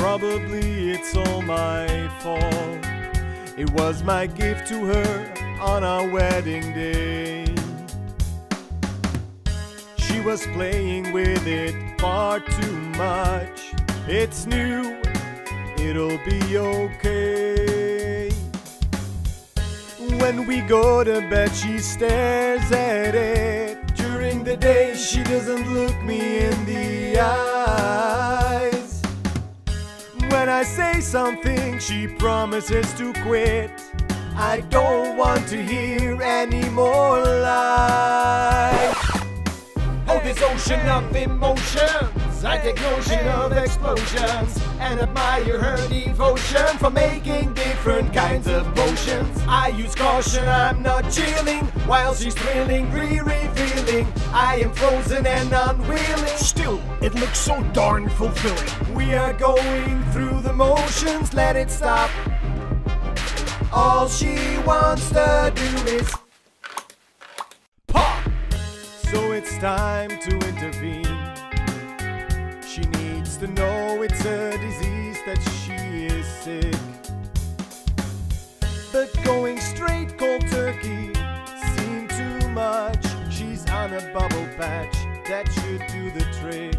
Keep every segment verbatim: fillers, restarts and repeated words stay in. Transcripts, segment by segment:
Probably it's all my fault. It was my gift to her on our wedding day. She was playing with it far too much. It's new, it'll be okay. When we go to bed, she stares at it. During the day, she doesn't look me in the eyes. When I say something, she promises to quit. I don't want to hear any more lies. Oh, this ocean of emotions, I take notion of explosions, and admire her devotion for making different kinds of potions. I use caution, I'm not chilling, while she's thrilling, re-revealing. I am frozen and unwilling. Still, it looks so darn fulfilling. We are going through the motions, let it stop. All she wants to do is pop! So it's time to intervene. She needs to know it's a disease that she is sick. But going straight cold turkey seemed too much. She's on a bubble patch that should do the trick.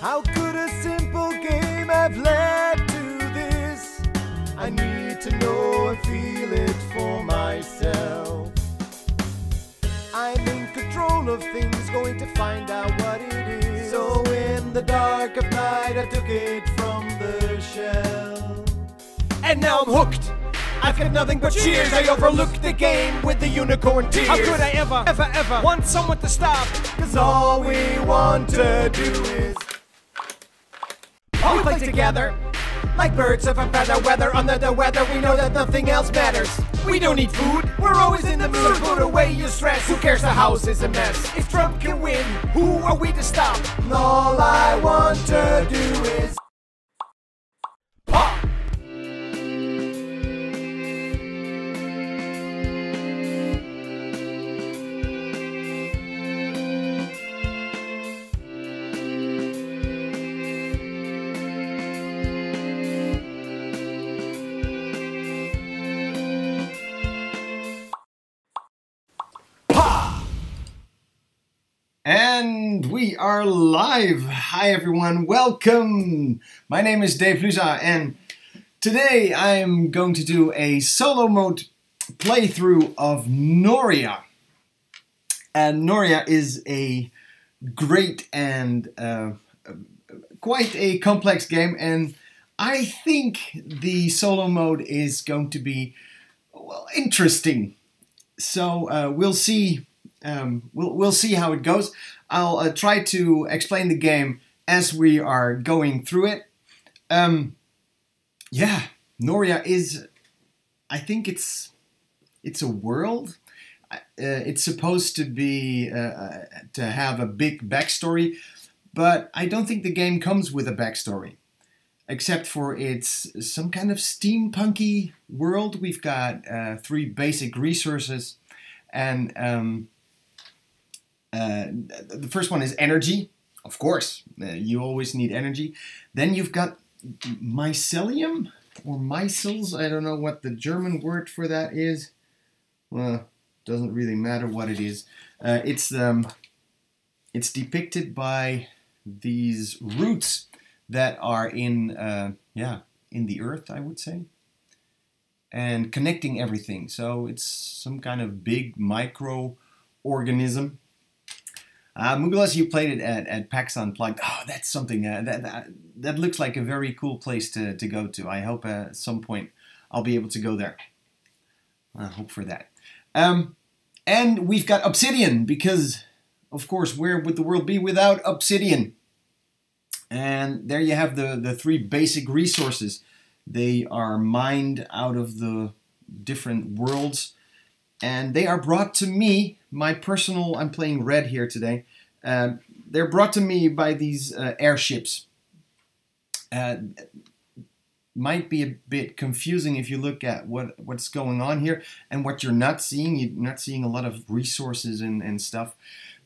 How could a simple game have led to this? I need to know and feel it for myself. I'm in control of things, going to find out what it is. So in the dark of night, I took it from the shelf. And now I'm hooked. I've got nothing but cheers. I overlooked the game with the unicorn tears. How could I ever, ever, ever want someone to stop? Cause all we want to do is all we play together. Like birds of a feather, weather under the weather, we know that nothing else matters. We don't need food, we're always in the mood. Put away your stress, who cares, the house is a mess. If Trump can win, who are we to stop? All I want to do is pop! And we are live. Hi everyone, welcome. My name is Dave Luza and today I am going to do a solo mode playthrough of Noria. And Noria is a great and uh, quite a complex game, and I think the solo mode is going to be, well, interesting. So uh, we'll see. Um, we'll, we'll see how it goes. I'll uh, try to explain the game as we are going through it. Um, yeah, Noria is, I think it's it's a world. Uh, it's supposed to be uh, to have a big backstory, but I don't think the game comes with a backstory, except for it's some kind of steampunky world. We've got uh, three basic resources, and um, Uh, the first one is energy, of course. Uh, you always need energy. Then you've got mycelium or micelles. I don't know what the German word for that is. Well, doesn't really matter what it is. Uh, it's um, it's depicted by these roots that are in uh, yeah in the earth, I would say, and connecting everything. So it's some kind of big microorganism. Uh, Muglas, you played it at, at Pax Unplugged. Oh, that's something. Uh, that, that that looks like a very cool place to, to go to. I hope uh, at some point I'll be able to go there. I hope for that. Um, and we've got obsidian because, of course, where would the world be without obsidian? And there you have the, the three basic resources. They are mined out of the different worlds. And they are brought to me, my personal, I'm playing red here today, uh, they're brought to me by these uh, airships. Uh, might be a bit confusing if you look at what, what's going on here and what you're not seeing. You're not seeing a lot of resources and, and stuff.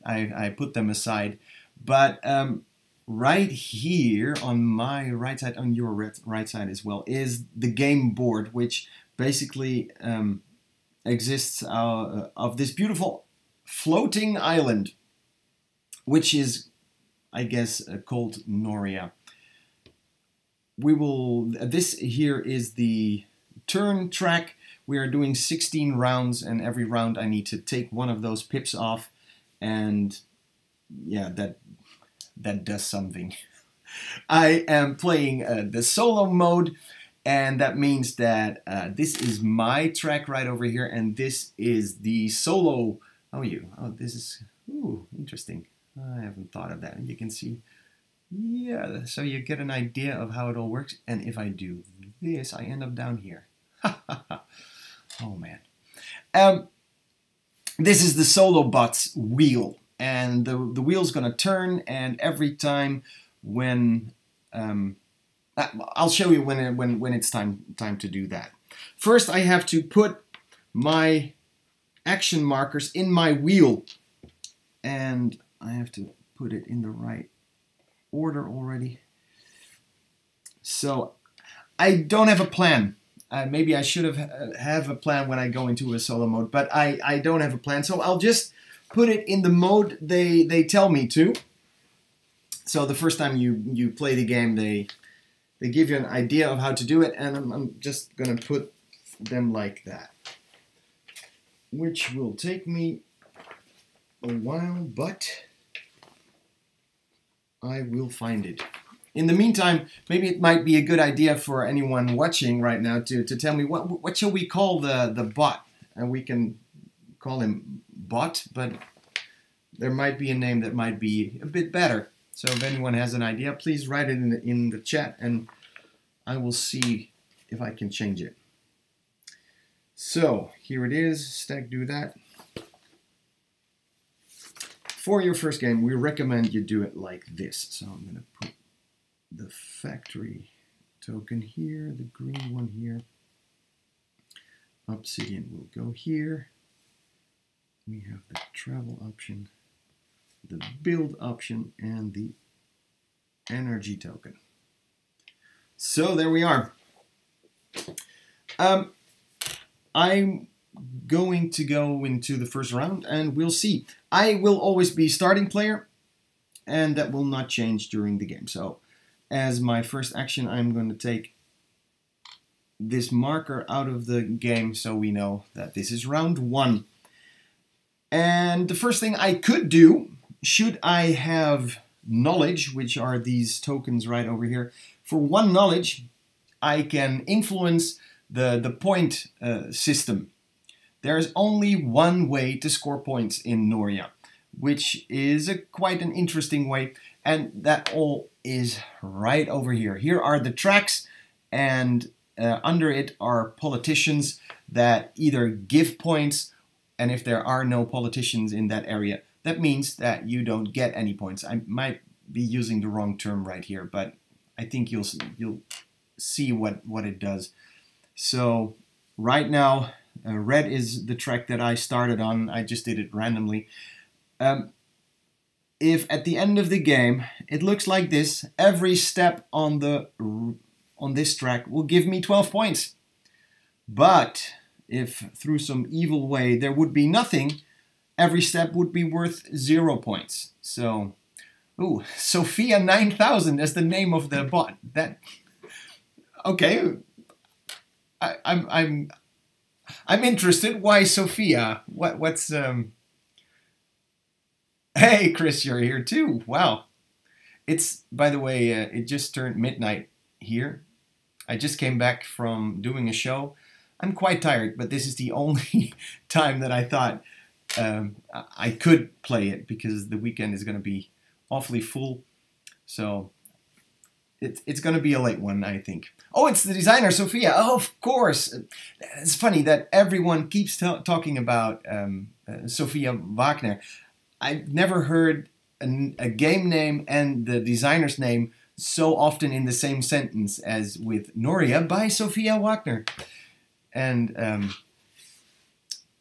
I, I put them aside. But um, right here on my right side, on your right side as well, is the game board, which basically um, exists uh, of this beautiful floating island, which is, I guess, uh, called Noria. We will, this here is the turn track. We are doing sixteen rounds, and every round I need to take one of those pips off, and yeah, that that does something. I am playing uh, the solo mode, and that means that uh, this is my track right over here, and this is the solo. Oh, you. Oh, this is ooh, interesting. I haven't thought of that. You can see, yeah. So you get an idea of how it all works, and if I do this, I end up down here. Oh man. Um, this is the solo bot's wheel, and the, the wheel's gonna turn, and every time when um, I'll show you when it, when when it's time time to do that. First I have to put my action markers in my wheel, and I have to put it in the right order already. So I don't have a plan. Uh, maybe I should have uh, have a plan when I go into a solo mode, but I, I don't have a plan, so I'll just put it in the mode they they tell me to. So the first time you you play the game, they they give you an idea of how to do it, and I'm, I'm just gonna put them like that, which will take me a while, but I will find it. In the meantime, maybe it might be a good idea for anyone watching right now to, to tell me what what shall we call the, the bot? And we can call him Bot, but there might be a name that might be a bit better. So if anyone has an idea, please write it in the, in the chat, and I will see if I can change it. So here it is, stack do that. For your first game, we recommend you do it like this. So I'm gonna put the factory token here, the green one here. Obsidian will go here. We have the travel option, the build option, and the energy token. So there we are. Um, I'm going to go into the first round, and we'll see. I will always be starting player, and that will not change during the game. So as my first action, I'm going to take this marker out of the game so we know that this is round one. And the first thing I could do, should I have knowledge, which are these tokens right over here, for one knowledge, I can influence the, the point uh, system. There is only one way to score points in Noria, which is a, quite an interesting way, and that all is right over here. Here are the tracks, and uh, under it are politicians that either give points, and if there are no politicians in that area, that means that you don't get any points. I might be using the wrong term right here, but I think you'll you'll see what what it does. So right now, uh, red is the track that I started on. I just did it randomly. Um, If at the end of the game it looks like this, every step on the on this track will give me twelve points. But if through some evil way there would be nothing, every step would be worth zero points. So, ooh, Sophia nine thousand is the name of the bot. That okay? I, I'm I'm I'm interested. Why Sophia? What what's um? Hey, Chris, you're here too. Wow. It's, by the way, uh, it just turned midnight here. I just came back from doing a show. I'm quite tired, but this is the only time that I thought um, I could play it, because the weekend is going to be awfully full. So it, it's going to be a late one, I think. Oh, it's the designer, Sophia. Oh, of course. It's funny that everyone keeps talking about um, uh, Sophia Wagner. I've never heard an, a game name and the designer's name so often in the same sentence as with Noria by Sophia Wagner. And um,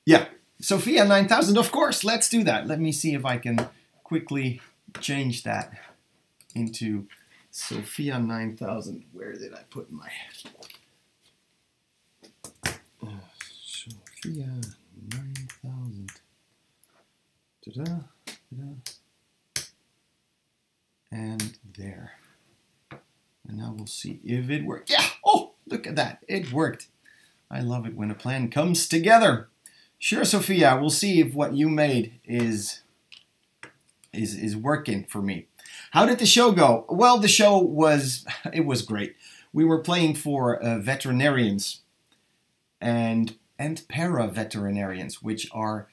yeah, Sophia nine thousand, of course, let's do that. Let me see if I can quickly change that into Sophia nine thousand. Where did I put my uh, Sophia nine thousand? Ta-da, ta-da. And there. And now we'll see if it worked. Yeah! Oh, look at that. It worked. I love it when a plan comes together. Sure, Sophia, we'll see if what you made is is is working for me. How did the show go? Well, the show was it was great. We were playing for uh, veterinarians and and para veterinarians, which are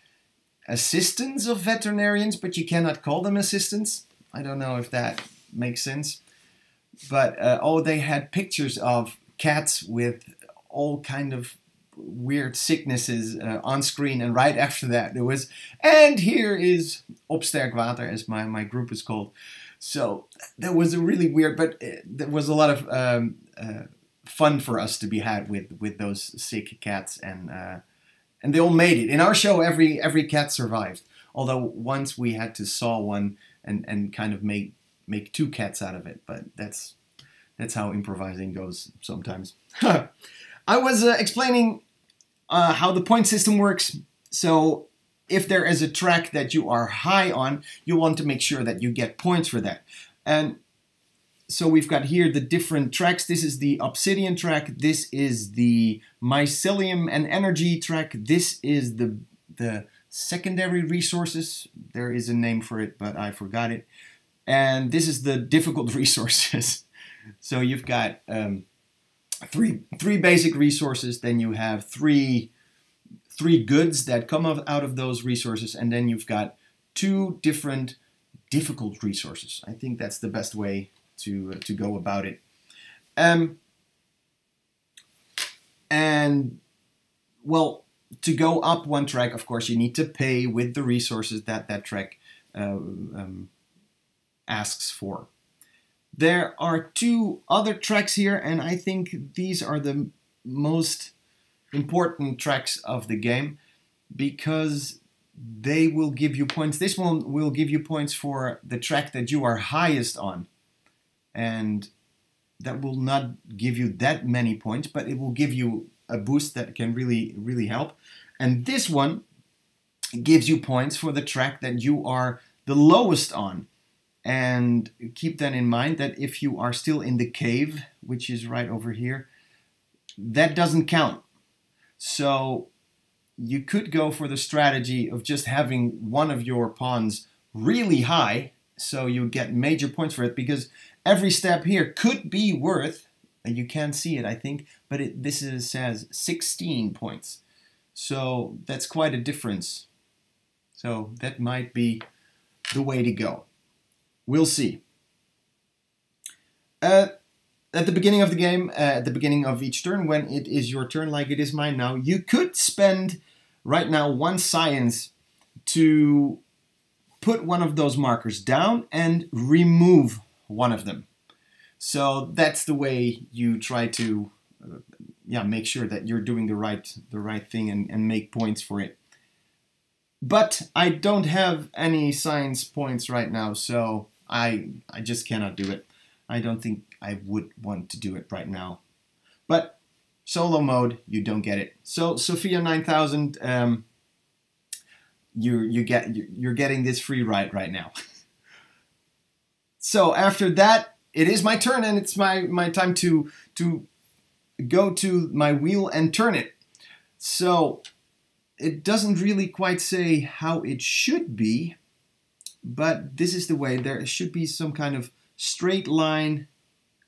assistants of veterinarians, but you cannot call them assistants. I don't know if that makes sense. But uh, oh, they had pictures of cats with all kind of weird sicknesses uh, on screen, and right after that there was, and here is OpSterkWater, as my, my group is called. So that was a really weird, but it, there was a lot of um, uh, fun for us to be had with, with those sick cats, and uh, and they all made it. In our show, every every cat survived, although once we had to saw one and, and kind of make make two cats out of it, but that's that's how improvising goes sometimes. I was uh, explaining uh, how the point system works. So if there is a track that you are high on, you want to make sure that you get points for that. And so we've got here the different tracks. This is the obsidian track. This is the mycelium and energy track. This is the, the secondary resources. There is a name for it, but I forgot it. And this is the difficult resources. So you've got um, three three basic resources, then you have three three goods that come of, out of those resources, and then you've got two different difficult resources. I think that's the best way to uh, to go about it. Um, and well, to go up one track, of course, you need to pay with the resources that that track uh, um, asks for. There are two other tracks here, and I think these are the most important tracks of the game because they will give you points. This one will give you points for the track that you are highest on, and that will not give you that many points, but it will give you a boost that can really, really help. And this one gives you points for the track that you are the lowest on. And keep that in mind, that if you are still in the cave, which is right over here, that doesn't count. So you could go for the strategy of just having one of your pawns really high, so you get major points for it, because every step here could be worth, and you can't see it, I think, but it, this is, says sixteen points. So that's quite a difference. So that might be the way to go. We'll see. Uh, at the beginning of the game, uh, at the beginning of each turn, when it is your turn, like it is mine now, you could spend right now one science to put one of those markers down and remove one of them. So that's the way you try to, uh, yeah, make sure that you're doing the right, the right thing and, and make points for it. But I don't have any science points right now, so I, I just cannot do it. I don't think I would want to do it right now. But solo mode, you don't get it. So Sophia nine thousand, um, you you get you're getting this free ride right now. So after that, it is my turn, and it's my my time to to go to my wheel and turn it. So it doesn't really quite say how it should be, but this is the way. There should be some kind of straight line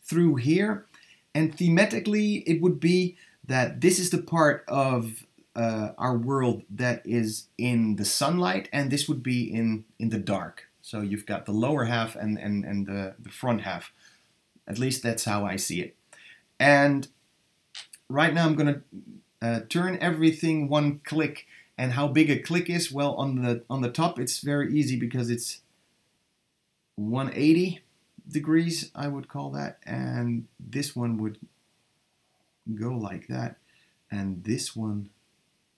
through here, and thematically it would be that this is the part of uh, our world that is in the sunlight, and this would be in, in the dark. So you've got the lower half and, and, and the, the front half. At least that's how I see it. And right now I'm going to Uh, turn everything one click. And how big a click is? Well, on the on the top it's very easy because it's one hundred eighty degrees, I would call that, and this one would go like that, and this one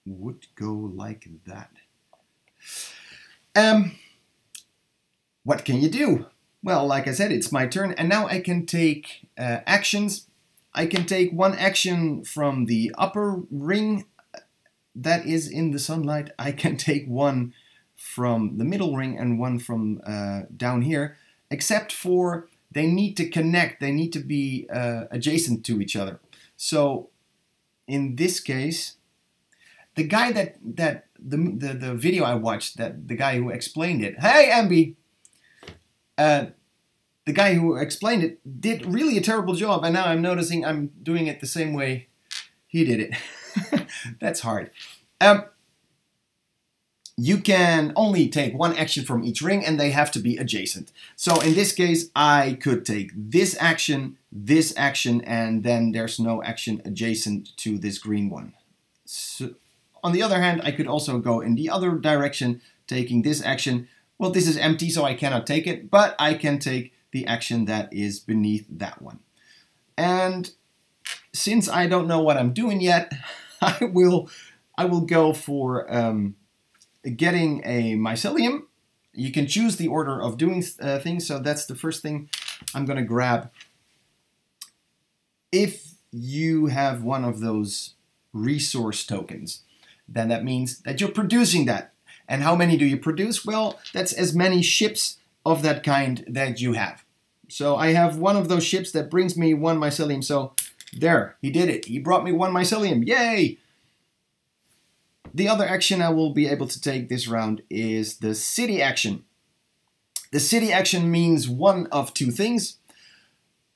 would go like that. Um, what can you do? well, like I said, it's my turn, and now I can take uh, actions. I can take one action from the upper ring that is in the sunlight. I can take one from the middle ring and one from uh, down here, except for they need to connect, they need to be uh, adjacent to each other. So in this case, the guy that, that the, the, the video I watched, that the guy who explained it, hey Ambie, uh, the guy who explained it did really a terrible job, and now I'm noticing I'm doing it the same way he did it. That's hard. Um, you can only take one action from each ring, and they have to be adjacent. So in this case, I could take this action, this action, and then there's no action adjacent to this green one. So, on the other hand, I could also go in the other direction, taking this action. Well, this is empty, so I cannot take it, but I can take the action that is beneath that one. And since I don't know what I'm doing yet, I will I will go for um, getting a mycelium. You can choose the order of doing uh, things, so that's the first thing I'm gonna grab. If you have one of those resource tokens, then that means that you're producing that. And how many do you produce? Well, that's as many ships of that kind that you have. So I have one of those ships that brings me one mycelium, so there, he did it. He brought me one mycelium, yay! The other action I will be able to take this round is the city action. The city action means one of two things.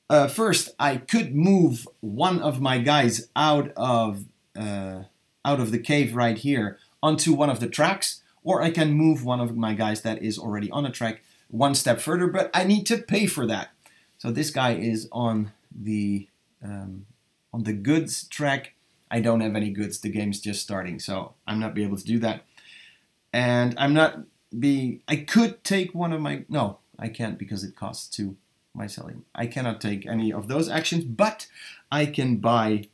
Uh, first, I could move one of my guys out of, uh, out of the cave right here onto one of the tracks, or I can move one of my guys that is already on a track one step further, but I need to pay for that. So this guy is on the um, on the goods track. I don't have any goods, the game's just starting, so I'm not be able to do that. And I'm not be, I could take one of my, no, I can't because it costs two mycelium. I cannot take any of those actions, but I can buy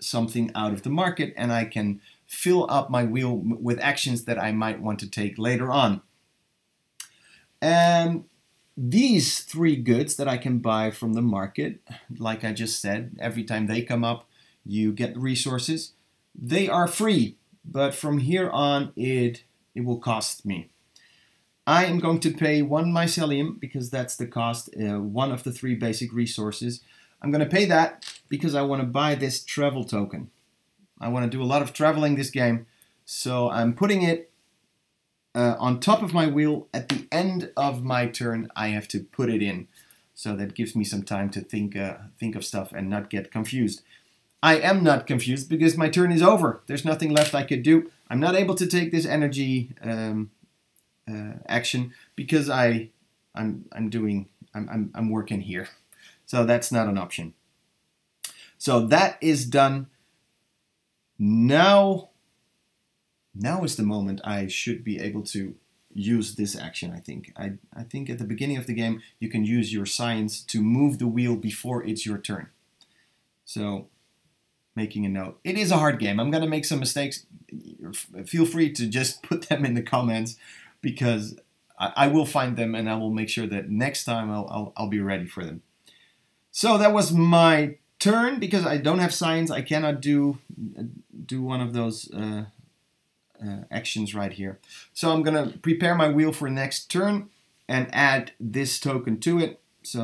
something out of the market and I can fill up my wheel with actions that I might want to take later on. And these three goods that I can buy from the market, like I just said, every time they come up, you get resources. They are free, but from here on, it, it will cost me. I am going to pay one mycelium, because that's the cost, uh, one of the three basic resources. I'm going to pay that, because I want to buy this travel token. I want to do a lot of traveling this game, so I'm putting it Uh, on top of my wheel. At the end of my turn, I have to put it in. So that gives me some time to think, uh, think of stuff and not get confused. I am not confused because my turn is over. There's nothing left I could do. I'm not able to take this energy um, uh, action because I, I'm, I'm doing, I'm, I'm, I'm working here. So that's not an option. So that is done. Now, Now is the moment I should be able to use this action, I think. I, I think at the beginning of the game, you can use your science to move the wheel before it's your turn. So, making a note. It is a hard game. I'm going to make some mistakes. Feel free to just put them in the comments, because I, I will find them and I will make sure that next time I'll, I'll, I'll be ready for them. So, that was my turn. Because I don't have science, I cannot do, do one of those Uh, Uh, actions right here. So I'm going to prepare my wheel for next turn and add this token to it. So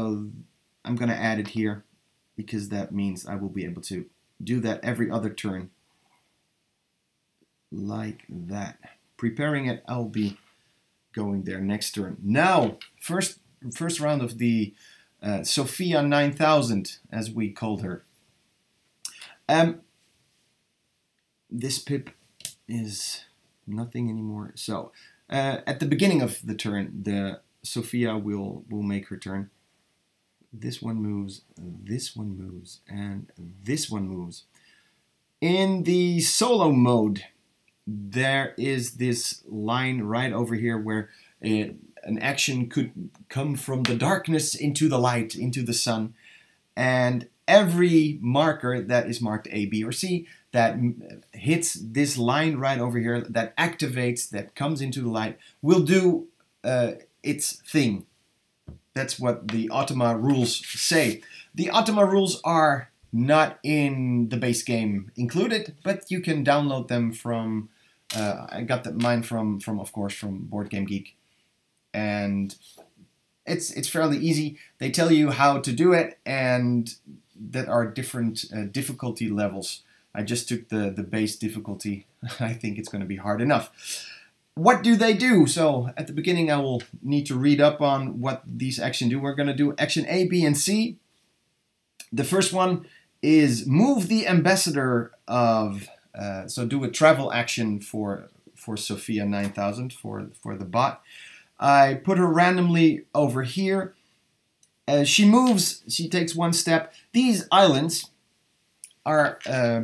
I'm going to add it here because that means I will be able to do that every other turn. Like that. Preparing it, I'll be going there next turn. Now, first, first round of the uh, Sophia nine thousand, as we called her. Um, this pip is nothing anymore. So uh, at the beginning of the turn, the Sophia will will make her turn. This one moves, this one moves, and this one moves. In the solo mode, there is this line right over here where it, an action could come from the darkness into the light, into the sun, and every marker that is marked A, B, or C that hits this line right over here, that activates, that comes into the light, will do uh, its thing. That's what the Ultima rules say. The Ultima rules are not in the base game included, but you can download them from, uh, I got that mine from, from of course, from Board Game Geek. And it's, it's fairly easy. They tell you how to do it, and that are different uh, difficulty levels. I just took the, the base difficulty. I think it's going to be hard enough. What do they do? So at the beginning I will need to read up on what these actions do. We're going to do action A, B, and C. The first one is move the ambassador of, uh, so do a travel action for, for Sophia nine thousand, for, for the bot. I put her randomly over here. Uh, she moves, she takes one step. These islands are uh,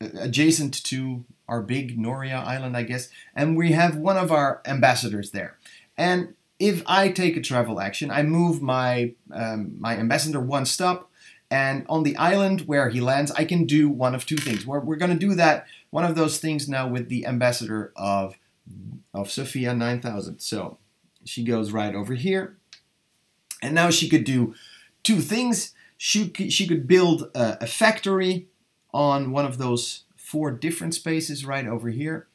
adjacent to our big Noria island, I guess. And we have one of our ambassadors there. And if I take a travel action, I move my, um, my ambassador one stop. And on the island where he lands, I can do one of two things. We're, we're going to do that, one of those things now with the ambassador of, of Sophia nine thousand. So she goes right over here. And now she could do two things. She, she could build a, a factory on one of those four different spaces right over here.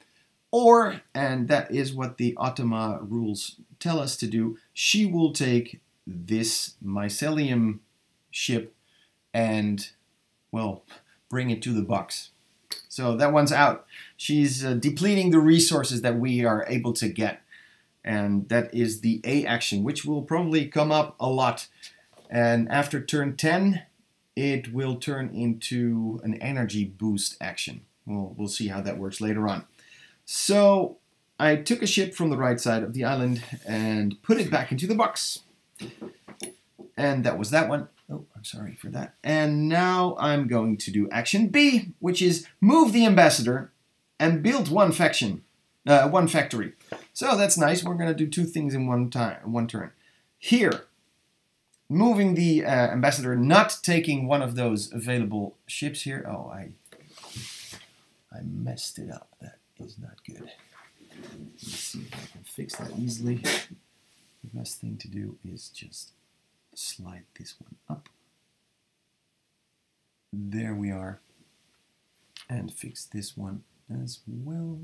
Or, and that is what the Ultima rules tell us to do, she will take this mycelium ship and, well, bring it to the box. So that one's out. She's uh, depleting the resources that we are able to get. And that is the A action, which will probably come up a lot. And after turn ten, it will turn into an energy boost action. We'll, we'll see how that works later on. So I took a ship from the right side of the island and put it back into the box. And that was that one. Oh, I'm sorry for that. And now I'm going to do action B, which is move the ambassador and build one faction, uh, one factory. So that's nice. We're going to do two things in one time, one turn. Here, moving the uh, ambassador, not taking one of those available ships here. Oh, I, I messed it up. That is not good. Let's see if I can fix that easily. The best thing to do is just slide this one up. There we are. And fix this one as well.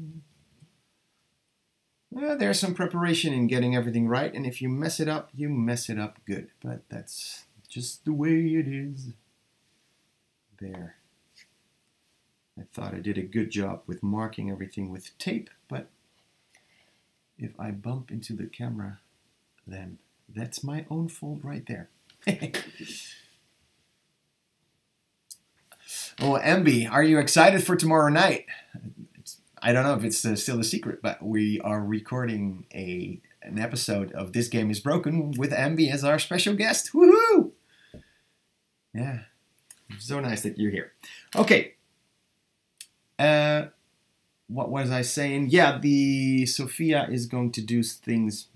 Well, there's some preparation in getting everything right, and if you mess it up, you mess it up good. But that's just the way it is. There. I thought I did a good job with marking everything with tape, but if I bump into the camera, then that's my own fault right there. Oh, Ambie, are you excited for tomorrow night? I don't know if it's uh, still a secret, but we are recording a an episode of This Game is Broken with Ambie as our special guest. Woohoo! Yeah, so nice that you're here. Okay. Uh, what was I saying? Yeah, the Sophia is going to do things.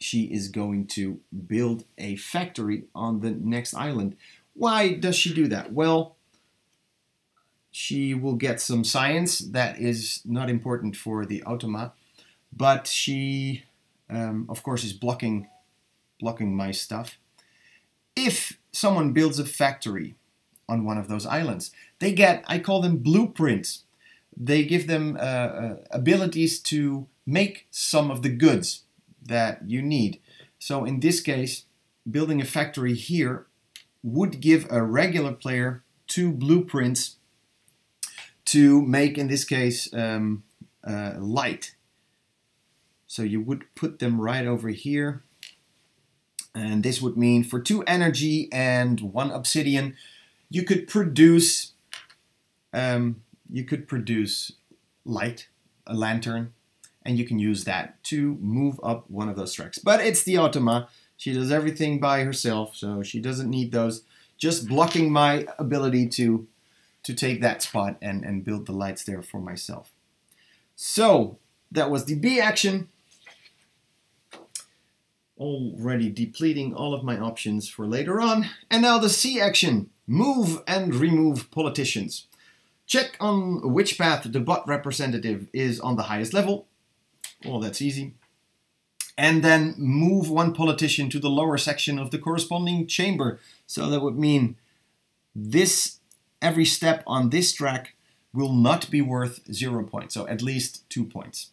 She is going to build a factory on the next island. Why does she do that? Well, she will get some science that is not important for the Ultima, but she, um, of course, is blocking, blocking my stuff. If someone builds a factory on one of those islands, they get, I call them blueprints. They give them uh, uh, abilities to make some of the goods that you need. So in this case, building a factory here would give a regular player two blueprints to make, in this case, um, uh, light. So you would put them right over here. And this would mean for two energy and one obsidian, you could produce, um, you could produce light, a lantern, and you can use that to move up one of those tracks. But it's the Ultima. She does everything by herself, so she doesn't need those. Just blocking my ability to to take that spot and, and build the lights there for myself. So that was the B action. Already depleting all of my options for later on. And now the C action, move and remove politicians. Check on which path the bot representative is on the highest level. Well, that's easy. and then move one politician to the lower section of the corresponding chamber. So that would mean this, every step on this track will not be worth zero points, so at least two points.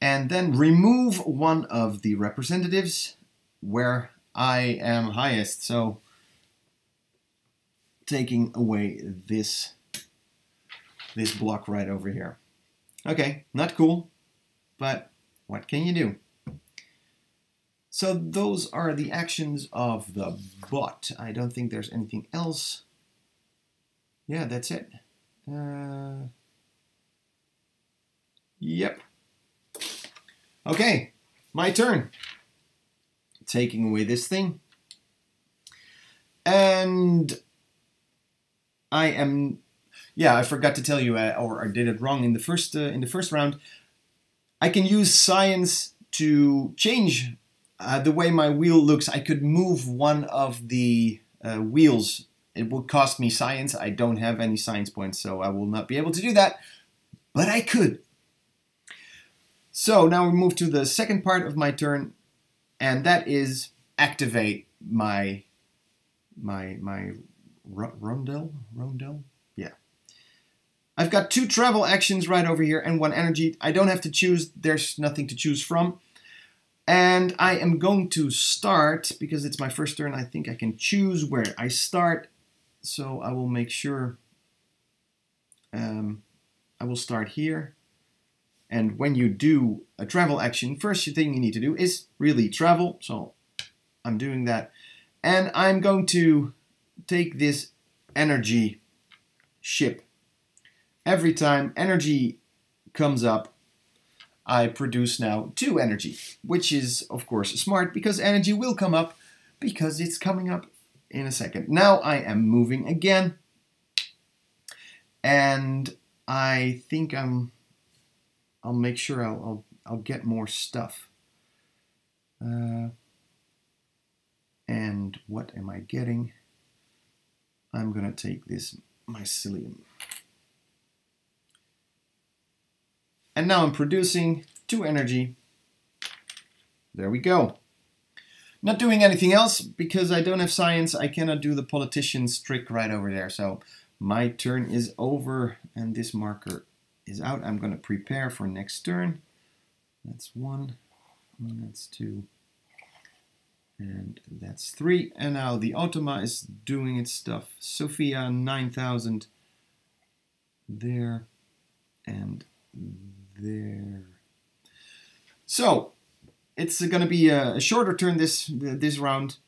And then remove one of the representatives where I am highest, so taking away this, this block right over here. Okay, not cool, but what can you do? So those are the actions of the bot. I don't think there's anything else. Yeah, that's it. Uh, yep. Okay, my turn. Taking away this thing. And I am... Yeah, I forgot to tell you, uh, or I did it wrong in the first uh, in the first round. I can use science to change uh, the way my wheel looks. I could move one of the uh, wheels. It will cost me science. I don't have any science points, so I will not be able to do that. But I could. So now we move to the second part of my turn, and that is activate my my my rondel rondel. I've got two travel actions right over here and one energy. I don't have to choose. There's nothing to choose from. And I am going to start, because it's my first turn, I think I can choose where I start. So I will make sure um, I will start here. And when you do a travel action, first thing you need to do is really travel. So I'm doing that. And I'm going to take this energy ship. Every time energy comes up, I produce now two energy, which is, of course, smart, because energy will come up, because it's coming up in a second. Now I am moving again, and I think I'm, I'll make sure I'll, I'll, I'll get more stuff. Uh, and what am I getting? I'm going to take this mycelium. And now I'm producing two energy. There we go. Not doing anything else, because I don't have science. I cannot do the politician's trick right over there. So my turn is over, and this marker is out. I'm going to prepare for next turn. That's one, and that's two, and that's three. And now the automa is doing its stuff. Sophia nine thousand there, and there. So it's going to be a, a shorter turn this this round,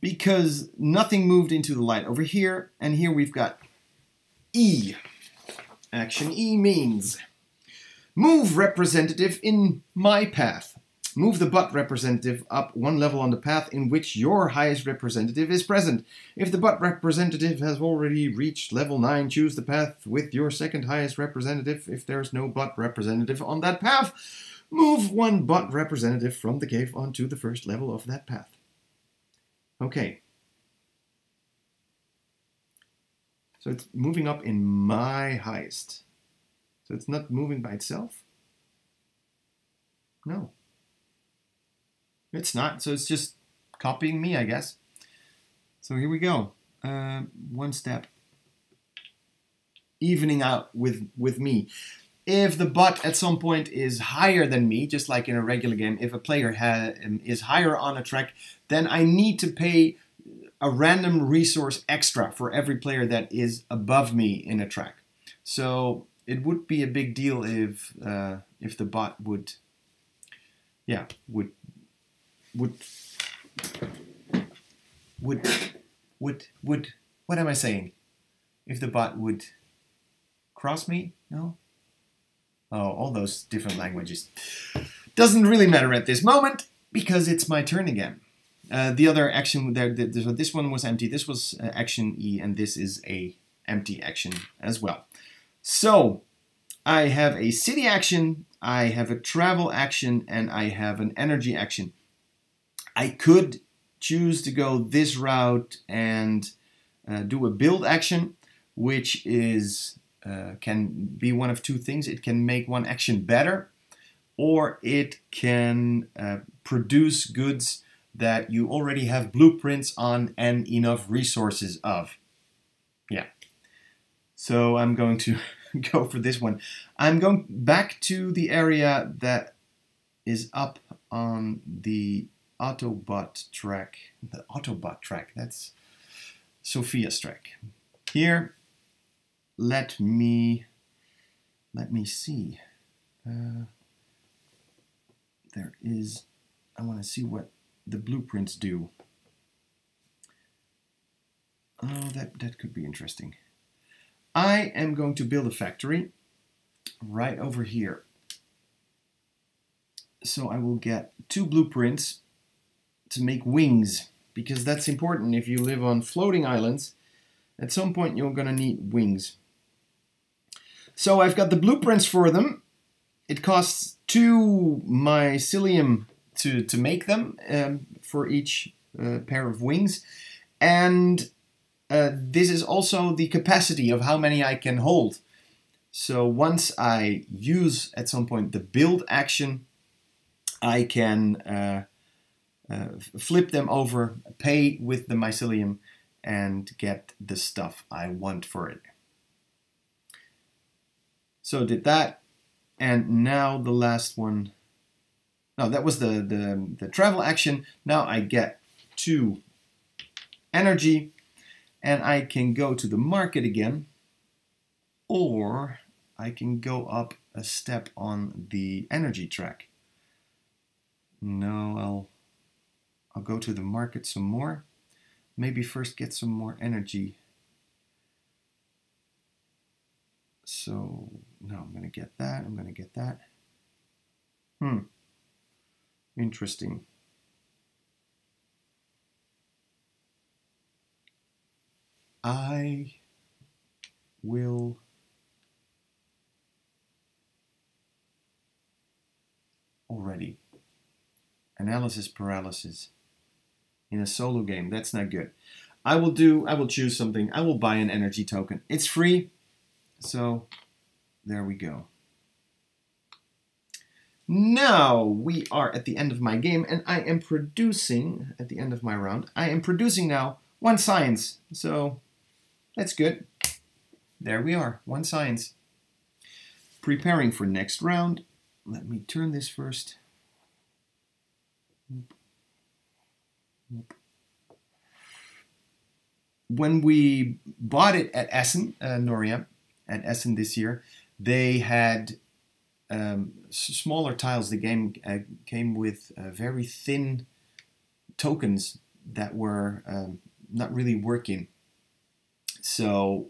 because nothing moved into the light over here, and here we've got E. Action E means move representative in my path. Move the bot representative up one level on the path in which your highest representative is present. If the bot representative has already reached level nine, choose the path with your second highest representative if there is no bot representative on that path. Move one bot representative from the cave onto the first level of that path. Okay. So it's moving up in my highest. So it's not moving by itself? No. It's not, so it's just copying me, I guess. So here we go. Uh, one step. Evening out with, with me. If the bot at some point is higher than me, just like in a regular game, if a player ha is higher on a track, then I need to pay a random resource extra for every player that is above me in a track. So it would be a big deal if, uh, if the bot would... Yeah, would... Would, would, would, would, what am I saying? If the bot would cross me? No? Oh, all those different languages. Doesn't really matter at this moment, because it's my turn again. Uh, the other action, there, the, this one was empty, this was uh, action E, and this is a empty action as well. So, I have a city action, I have a travel action, and I have an energy action. I could choose to go this route and uh, do a build action, which is uh, can be one of two things. It can make one action better, or it can uh, produce goods that you already have blueprints on and enough resources of. Yeah. So I'm going to go for this one. I'm going back to the area that is up on the Autobot track. The Autobot track, that's Sophia's track. Here, let me, let me see. Uh, there is, I want to see what the blueprints do. Oh, that, that could be interesting. I am going to build a factory right over here. So I will get two blueprints to make wings, because that's important. If you live on floating islands, at some point you're gonna need wings. So I've got the blueprints for them. It costs two mycelium to, to make them um, for each uh, pair of wings. And uh, this is also the capacity of how many I can hold. So once I use at some point the build action, I can uh, uh, flip them over, pay with the mycelium, and get the stuff I want for it. So did that, and now the last one. No, that was the, the, the travel action. Now I get two energy, and I can go to the market again, or I can go up a step on the energy track. No, I'll, I'll go to the market some more. Maybe first get some more energy. So, no, I'm gonna get that, I'm gonna get that. Hmm, interesting. I will... Already. Analysis paralysis in a solo game, that's not good. I will do, I will choose something, I will buy an energy token. It's free, so there we go. Now we are at the end of my game, and I am producing, at the end of my round, I am producing now one science, so that's good. There we are, one science. Preparing for next round. Let me turn this first. When we bought it at Essen, uh, Noria, at Essen this year, they had um, smaller tiles. The game uh, came with uh, very thin tokens that were um, not really working. So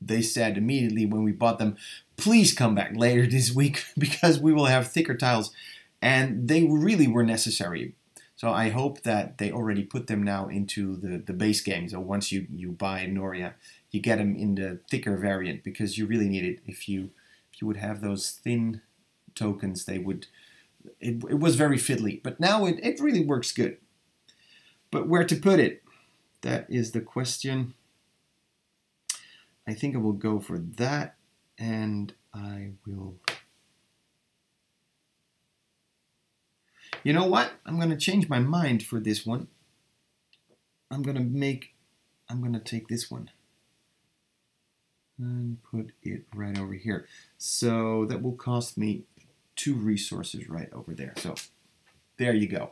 they said immediately when we bought them, please come back later this week because we will have thicker tiles. And they really were necessary. So I hope that they already put them now into the, the base game. So once you, you buy Noria, you get them in the thicker variant because you really need it. If you if you would have those thin tokens, they would... It, it was very fiddly, but now it, it really works good. But where to put it? That is the question. I think I will go for that, and I will... You know what? I'm gonna change my mind for this one. I'm gonna make, I'm gonna take this one and put it right over here. So that will cost me two resources right over there. So there you go.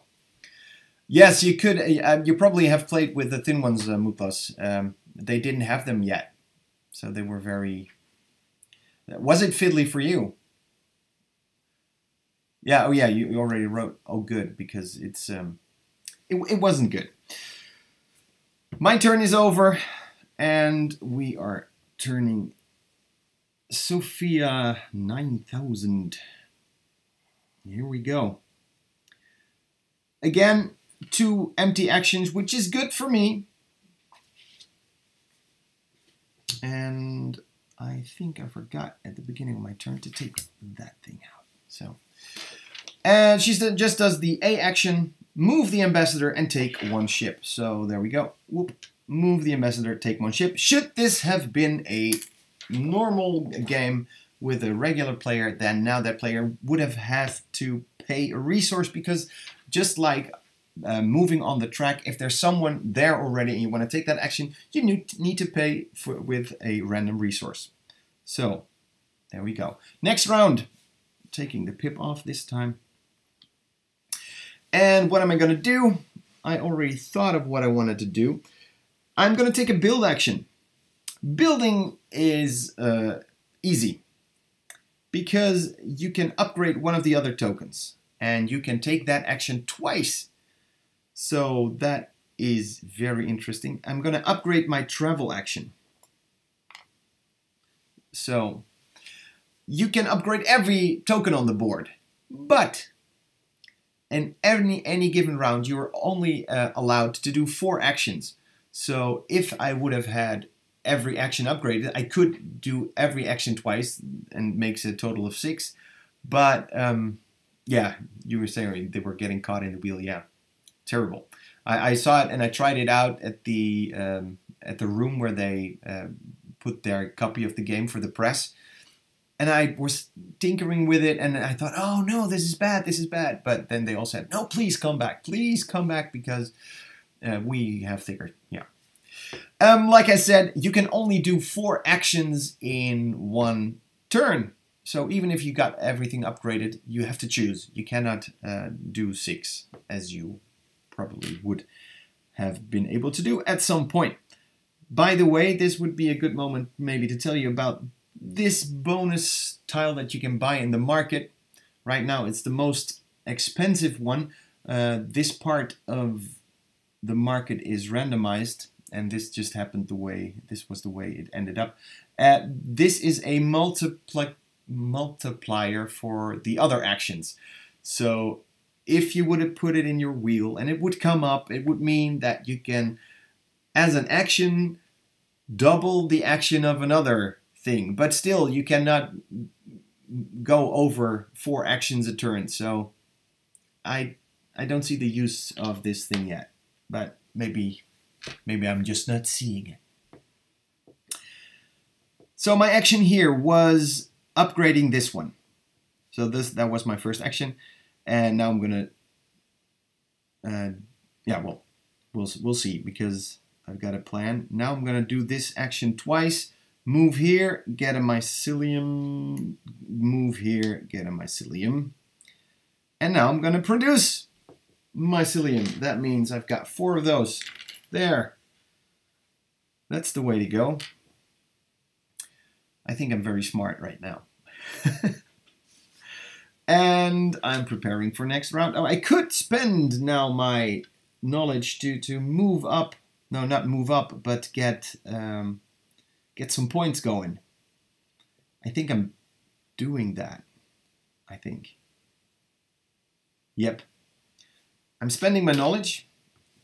Yes, you could, uh, you probably have played with the thin ones, uh, Muplas. Um, they didn't have them yet. So they were very, was it fiddly for you? Yeah, oh yeah, you already wrote, oh good, because it's, um, it, it wasn't good. My turn is over, and we are turning Sophia nine thousand. Here we go. Again, two empty actions, which is good for me. And I think I forgot at the beginning of my turn to take that thing out, so... And she just does the A action, move the ambassador and take one ship. So there we go. Whoop. Move the ambassador, take one ship. Should this have been a normal game, with a regular player, then now that player would have had to pay a resource, because just like uh, moving on the track, if there's someone there already and you want to take that action, you need to pay for, with a random resource. So there we go. Next round, taking the pip off this time. And what am I gonna do? I already thought of what I wanted to do. I'm gonna take a build action. Building is uh, easy, because you can upgrade one of the other tokens and you can take that action twice. So that is very interesting. I'm gonna upgrade my travel action. So you can upgrade every token on the board, but in any, any given round you are only uh, allowed to do four actions. So if I would have had every action upgraded, I could do every action twice and makes a total of six. But um, yeah, you were saying they were getting caught in the wheel. Yeah, terrible. I, I saw it and I tried it out at the um, at the room where they uh, put their copy of the game for the press. And I was tinkering with it, and I thought, oh no, this is bad, this is bad. But then they all said, no, please come back, please come back, because uh, we have thicker, yeah. Um, like I said, you can only do four actions in one turn. So even if you got everything upgraded, you have to choose. You cannot uh, do six, as you probably would have been able to do at some point. By the way, this would be a good moment maybe to tell you about this bonus tile that you can buy in the market. Right now it's the most expensive one. Uh, this part of the market is randomized, and this just happened the way, this was the way it ended up. Uh, this is a multipli- multiplier for the other actions. So if you would have put it in your wheel and it would come up, it would mean that you can, as an action, double the action of another thing, but still you cannot go over four actions a turn. So I I don't see the use of this thing yet, but maybe maybe I'm just not seeing it. So my action here was upgrading this one. So this that was my first action, and now I'm gonna uh, yeah well we'll we'll see, because I've got a plan. Now I'm gonna do this action twice. Move here, get a mycelium, move here, get a mycelium. And now I'm going to produce mycelium. That means I've got four of those. There. That's the way to go. I think I'm very smart right now. And I'm preparing for next round. Oh, I could spend now my knowledge to, to move up. No, not move up, but get... Um, get some points going. I think I'm doing that. I think. Yep. I'm spending my knowledge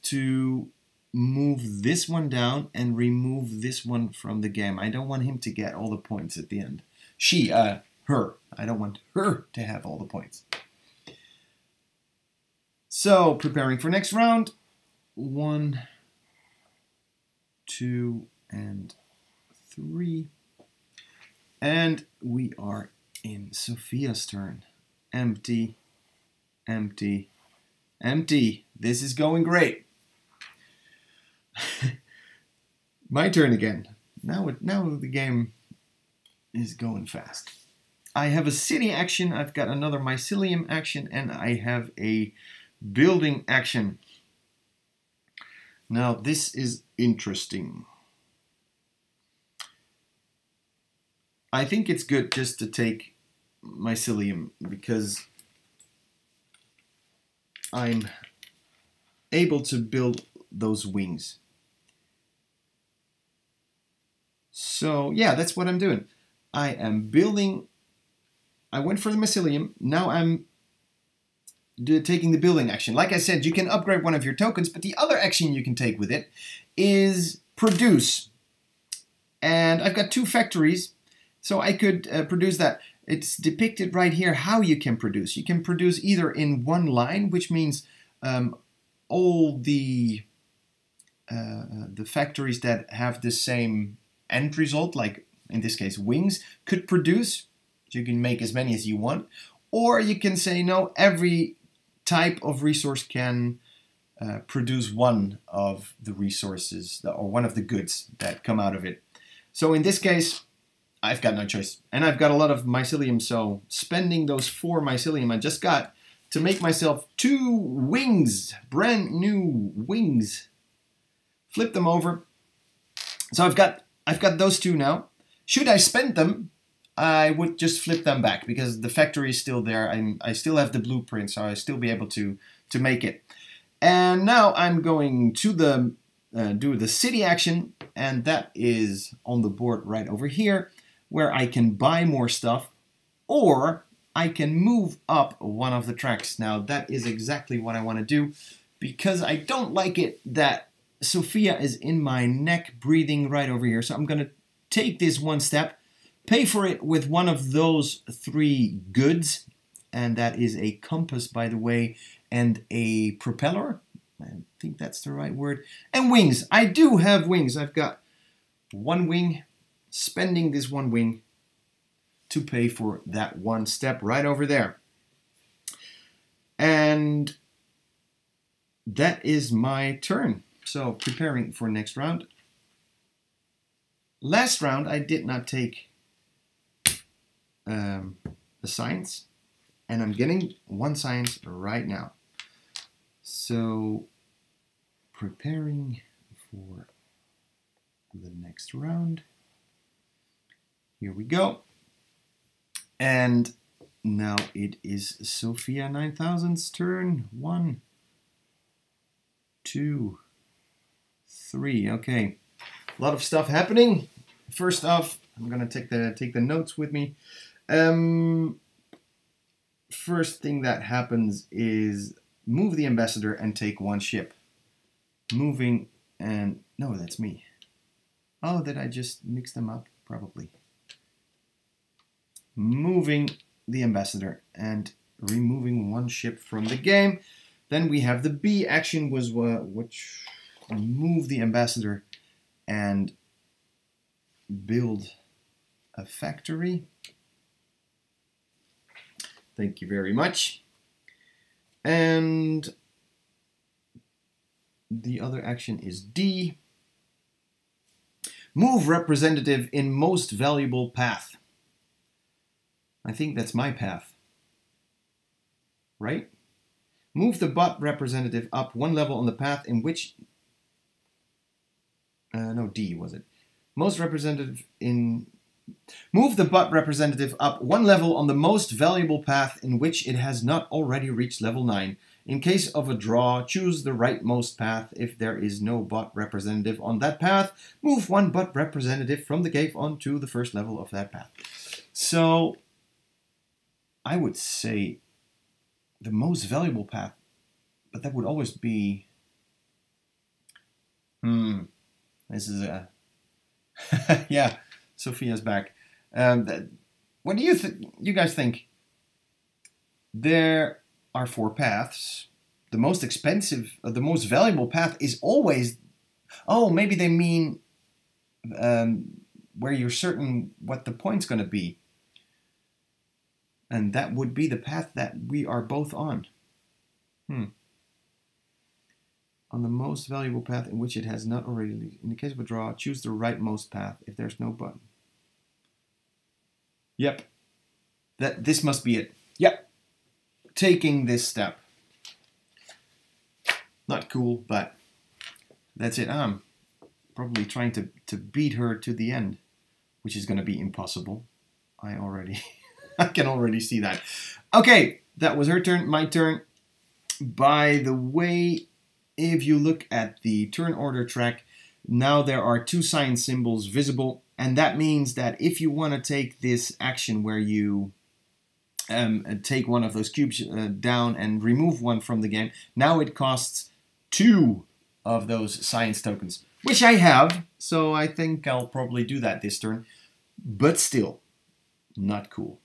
to move this one down and remove this one from the game. I don't want him to get all the points at the end. She, uh, her. I don't want her to have all the points. So, preparing for next round. One, two, and... three. And we are in Sophia's turn. Empty, empty, empty. This is going great. My turn again. Now, it, now the game is going fast. I have a city action, I've got another mycelium action, and I have a building action. Now this is interesting. I think it's good just to take mycelium, because I'm able to build those wings. So yeah, that's what I'm doing. I am building, I went for the mycelium, now I'm do, taking the building action. Like I said, you can upgrade one of your tokens, but the other action you can take with it is produce. And I've got two factories. So I could uh, produce that. It's depicted right here how you can produce. You can produce either in one line, which means um, all the uh, the factories that have the same end result, like in this case wings, could produce. So you can make as many as you want. Or you can say, no, every type of resource can uh, produce one of the resources that, or one of the goods that come out of it. So in this case, I've got no choice. And I've got a lot of mycelium, so spending those four mycelium I just got to make myself two wings, brand new wings. Flip them over. So I've got, I've got those two now. Should I spend them? I would just flip them back because the factory is still there. I'm, I still have the blueprint, so I'll still be able to, to make it. And now I'm going to the uh, do the city action, and that is on the board right over here, where I can buy more stuff, or I can move up one of the tracks. Now that is exactly what I want to do, because I don't like it that Sophia is in my neck breathing right over here. So I'm going to take this one step, pay for it with one of those three goods, and that is a compass, by the way, and a propeller. I think that's the right word. And wings. I do have wings. I've got one wing, spending this one wing to pay for that one step right over there. And that is my turn. So preparing for next round. Last round, I did not take Um, the science, and I'm getting one science right now. So preparing for the next round. Here we go. And now it is Sophia nine thousand's turn. One, two, three. Okay, a lot of stuff happening. First off, I'm gonna take the take the notes with me. Um, first thing that happens is move the ambassador and take one ship. Moving and... No, that's me. Oh, did I just mix them up? Probably. Moving the ambassador and removing one ship from the game. Then we have the B action, was uh, which move the ambassador and build a factory. Thank you very much. And the other action is D. Move representative in most valuable path. I think that's my path, right? Move the bot representative up one level on the path in which, uh, no, D was it. Most representative in Move the bot representative up one level on the most valuable path in which it has not already reached level nine. In case of a draw, choose the rightmost path. If there is no bot representative on that path, move one bot representative from the cave onto the first level of that path. So, I would say the most valuable path, but that would always be... Hmm, this is a... yeah. Sophia's back. Um, that, what do you th- you guys think? There are four paths. The most expensive, uh, the most valuable path is always... Oh, maybe they mean um, where you're certain what the point's going to be. And that would be the path that we are both on. Hmm. On the most valuable path in which it has not already... In the case of a draw, choose the rightmost path if there's no button. Yep, that this must be it. Yep, taking this step. Not cool, but that's it. I'm probably trying to, to beat her to the end, which is going to be impossible. I already, I can already see that. Okay, that was her turn, my turn. By the way, if you look at the turn order track, now there are two science symbols visible. And that means that if you want to take this action where you um, take one of those cubes uh, down and remove one from the game, now it costs two of those science tokens, which I have, so I think I'll probably do that this turn. But still, not cool.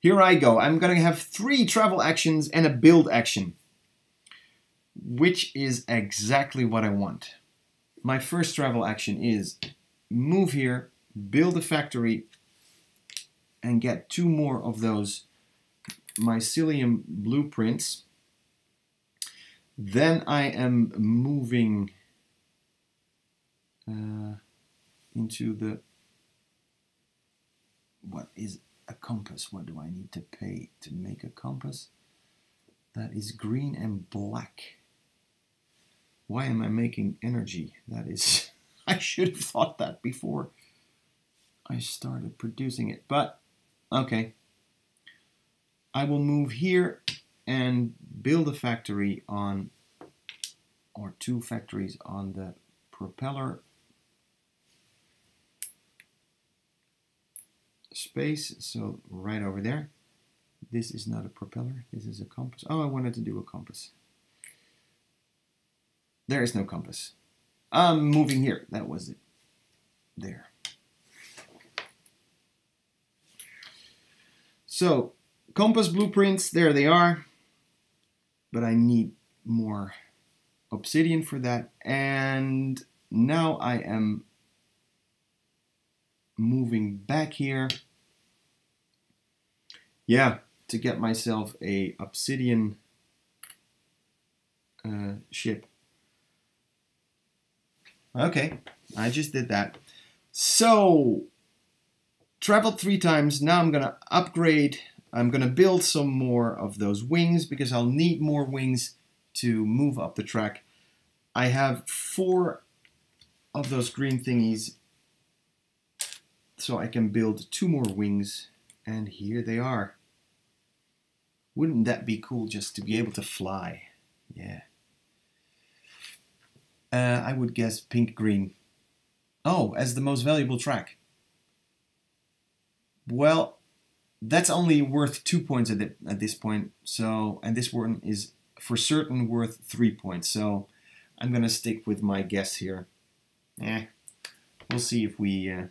Here I go. I'm going to have three travel actions and a build action, which is exactly what I want. My first travel action is move here, build a factory, and get two more of those mycelium blueprints. Then I am moving uh, into the, what is a compass? What do I need to pay to make a compass? That is green and black. Why am I making energy? That is, I should have thought that before I started producing it, but okay. I will move here and build a factory on, or two factories on the propeller space, so right over there. This is not a propeller, this is a compass. Oh, I wanted to do a compass. There is no compass. I'm moving here, that was it. There. So, compass blueprints, there they are. But I need more obsidian for that. And now I am moving back here. Yeah, to get myself a obsidian uh, ship. Okay, I just did that. So, traveled three times. Now I'm gonna upgrade. I'm gonna build some more of those wings because I'll need more wings to move up the track. I have four of those green thingies, so I can build two more wings, and here they are. Wouldn't that be cool just to be able to fly? Yeah. Uh, I would guess pink-green. Oh, as the most valuable track. Well, that's only worth two points at, the, at this point, so, and this one is for certain worth three points, so I'm gonna stick with my guess here. Eh, we'll see if we uh,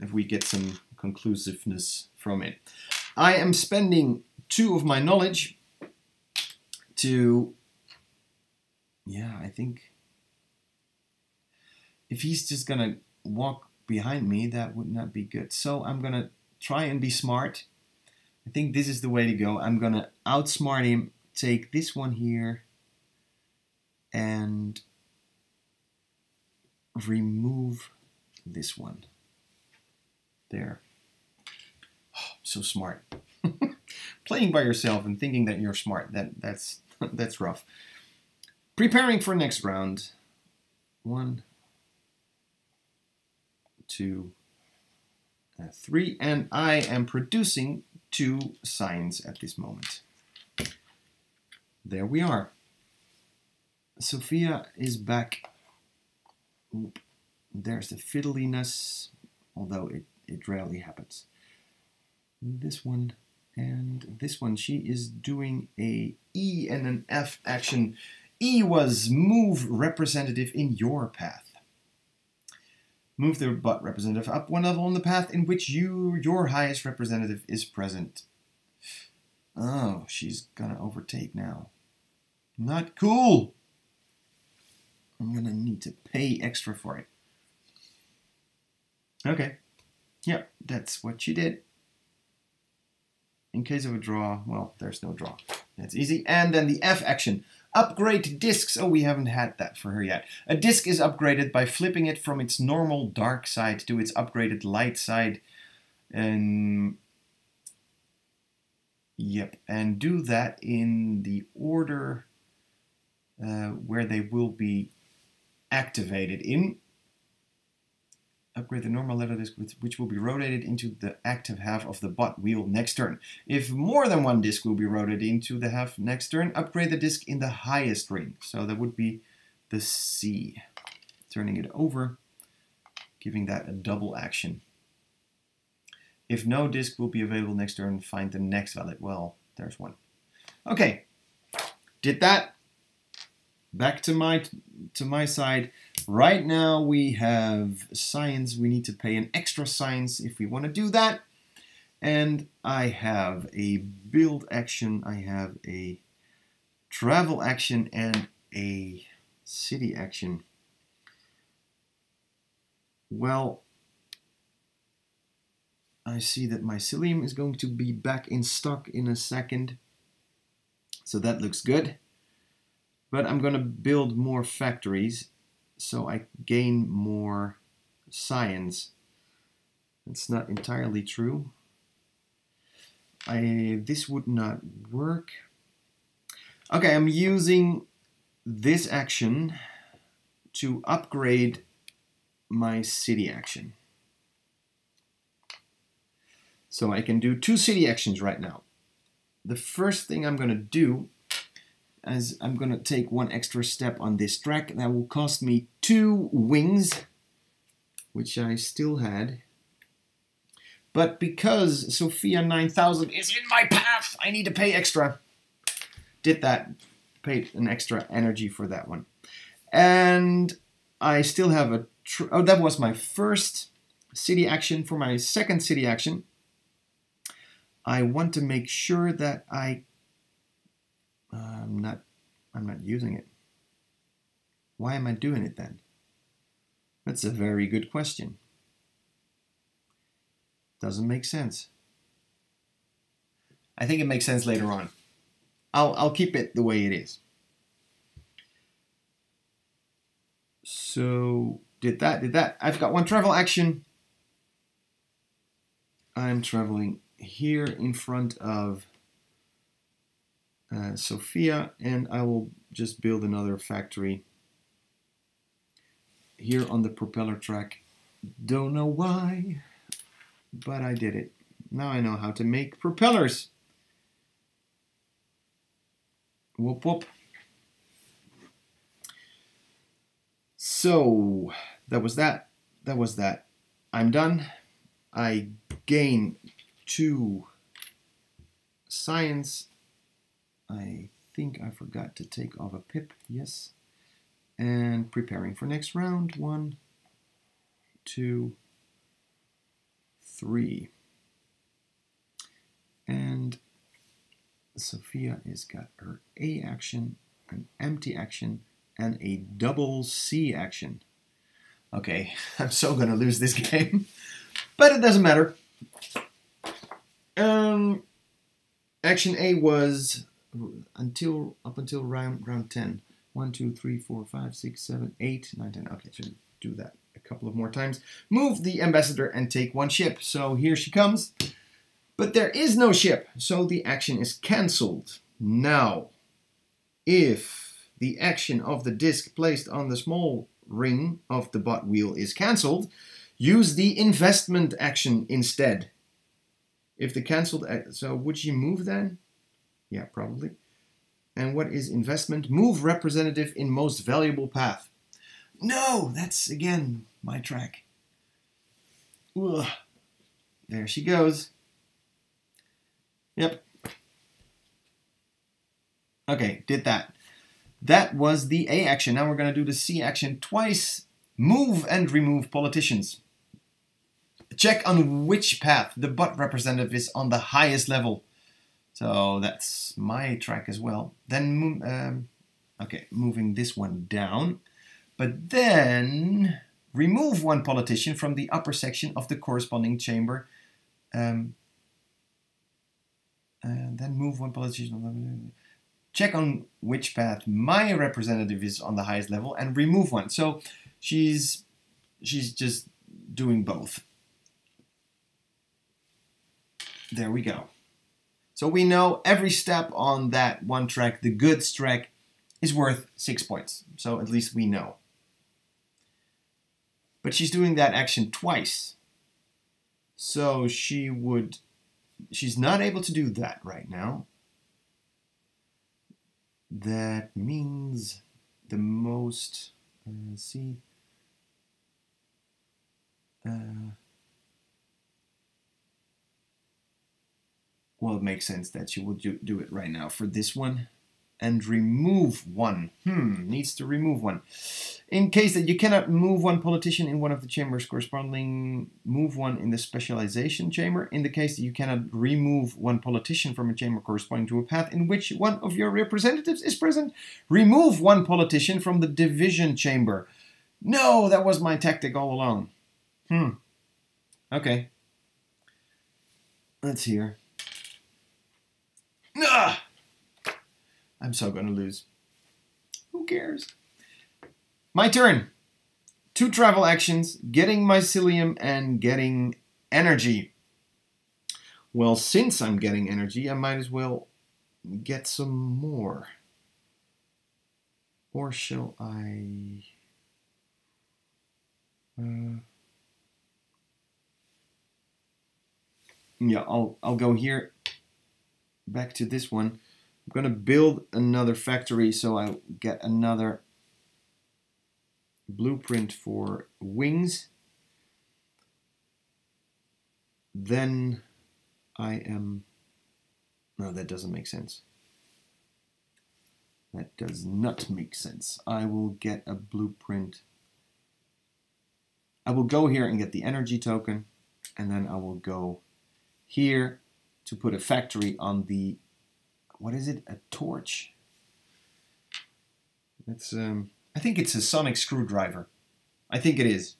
if we get some conclusiveness from it. I am spending two of my knowledge to, yeah, I think if he's just gonna walk behind me, that would not be good. So I'm gonna try and be smart. I think this is the way to go. I'm gonna outsmart him, take this one here and remove this one. There. Oh, so smart. Playing by yourself and thinking that you're smart, that, that's, that's rough. Preparing for next round. One, two, Uh, three, and I am producing two signs at this moment. There we are. Sophia is back. Oop. There's the fiddliness, although it, it rarely happens. This one and this one. She is doing a E and an F action. E was move representative in your path. Move the bot representative up one level on the path in which you, your highest representative is present. Oh, she's gonna overtake now. Not cool! I'm gonna need to pay extra for it. Okay. Yep, that's what she did. In case of a draw, well, there's no draw. That's easy. And then the F action. Upgrade discs. Oh, we haven't had that for her yet. A disc is upgraded by flipping it from its normal dark side to its upgraded light side. And yep, and do that in the order uh, where they will be activated in. Upgrade the normal letter disc, which will be rotated into the active half of the bot wheel next turn. If more than one disc will be rotated into the half next turn, upgrade the disc in the highest ring. So that would be the C. Turning it over, giving that a double action. If no disc will be available next turn, find the next valid. Well, there's one. Okay, did that. Back to my to my side. Right now we have science. We need to pay an extra science if we want to do that. And I have a build action, I have a travel action, and a city action. Well, I see that my Selim is going to be back in stock in a second. So that looks good. But I'm going to build more factories so I gain more science. That's not entirely true. I, this would not work. Okay, I'm using this action to upgrade my city action. So I can do two city actions right now. The first thing I'm gonna do is I'm gonna take one extra step on this track. That will cost me two wings, which I still had. But because Sophia nine thousand is in my path, I need to pay extra. Did that, paid an extra energy for that one. And I still have a, tr oh, that was my first city action. For my second city action, I want to make sure that I, uh, I'm not, I'm not using it. Why am I doing it then? That's a very good question. Doesn't make sense. I think it makes sense later on. I'll, I'll keep it the way it is. So did that, did that. I've got one travel action. I'm traveling here in front of uh, Sophia, and I will just build another factory here on the propeller track. Don't know why, but I did it. Now I know how to make propellers. Whoop whoop. So that was that. That was that. I'm done. I gain two science. I think I forgot to take off a pip. Yes. And preparing for next round. One, two, three. And Sophia has got her A action, an empty action, and a double C action. Okay, I'm so gonna lose this game, but it doesn't matter. Um, action A was until up until round round ten. One, two, three, four, five, six, seven, eight, nine, ten. Okay, so do that a couple of more times. Move the ambassador and take one ship. So here she comes. But there is no ship, so the action is cancelled. Now, if the action of the disc placed on the small ring of the bot wheel is cancelled, use the investment action instead. If the cancelled, so would she move then? Yeah, probably. And what is investment? Move representative in most valuable path. No, that's again my track. Ugh. There she goes. Yep. Okay, did that. That was the A action. Now we're going to do the C action twice. Move and remove politicians. Check on which path the bot representative is on the highest level. So that's my track as well. Then, um, okay, moving this one down. But then remove one politician from the upper section of the corresponding chamber. Um, And then move one politician. Check on which path my representative is on the highest level and remove one. So she's she's just doing both. There we go. So we know every step on that one track, the goods track, is worth six points. So at least we know. But she's doing that action twice. So she would... She's not able to do that right now. That means the most, uh, let's see, uh, well, it makes sense that she would do, do it right now for this one. And remove one. Hmm, needs to remove one. In case that you cannot move one politician in one of the chambers corresponding, move one in the specialization chamber. In the case that you cannot remove one politician from a chamber corresponding to a path in which one of your representatives is present, remove one politician from the division chamber. No, that was my tactic all along. Hmm. Okay. Let's hear. Ugh! I'm so gonna lose. Who cares? My turn. Two travel actions, getting mycelium and getting energy. Well, since I'm getting energy, I might as well get some more. Or shall I... Uh... Yeah, I'll, I'll go here, back to this one. I'm gonna build another factory so I get another blueprint for wings. Then I am... No, that doesn't make sense. That does not make sense. I will get a blueprint. I will go here and get the energy token, and then I will go here to put a factory on the, what is it, a torch? It's, um, I think it's a sonic screwdriver. I think it is.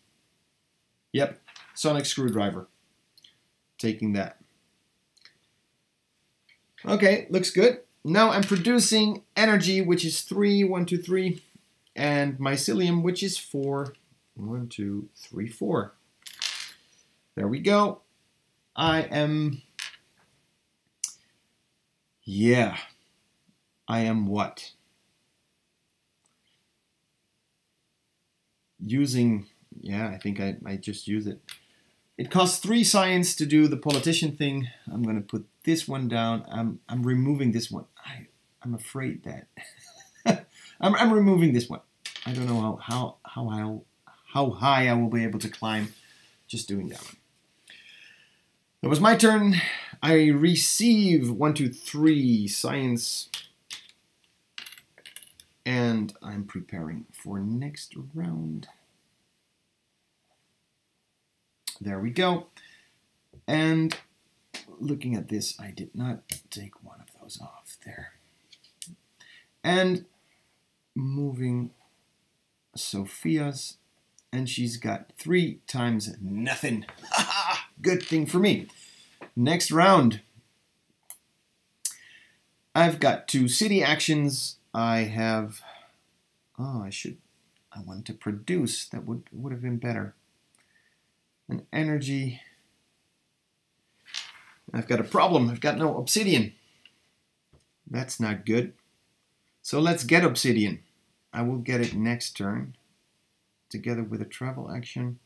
Yep, sonic screwdriver. Taking that. Okay, looks good. Now I'm producing energy, which is three, one, two, three, and mycelium, which is four, one, two, three, four. There we go. I am, yeah, I am what? Using, yeah, I think I, I just use it. It costs three science to do the politician thing. I'm going to put this one down. I'm, I'm removing this one. I, I'm afraid that. I'm, I'm removing this one. I don't know how, how, how, I'll, how high I will be able to climb just doing that one. It was my turn. I receive one, two, three, science. And I'm preparing for next round. There we go. And looking at this, I did not take one of those off there. And moving Sophia's, and she's got three times nothing. Good thing for me. Next round. I've got two city actions. I have... Oh, I should... I want to produce. That would, would have been better. An energy. I've got a problem. I've got no obsidian. That's not good. So let's get obsidian. I will get it next turn. Together with a travel action.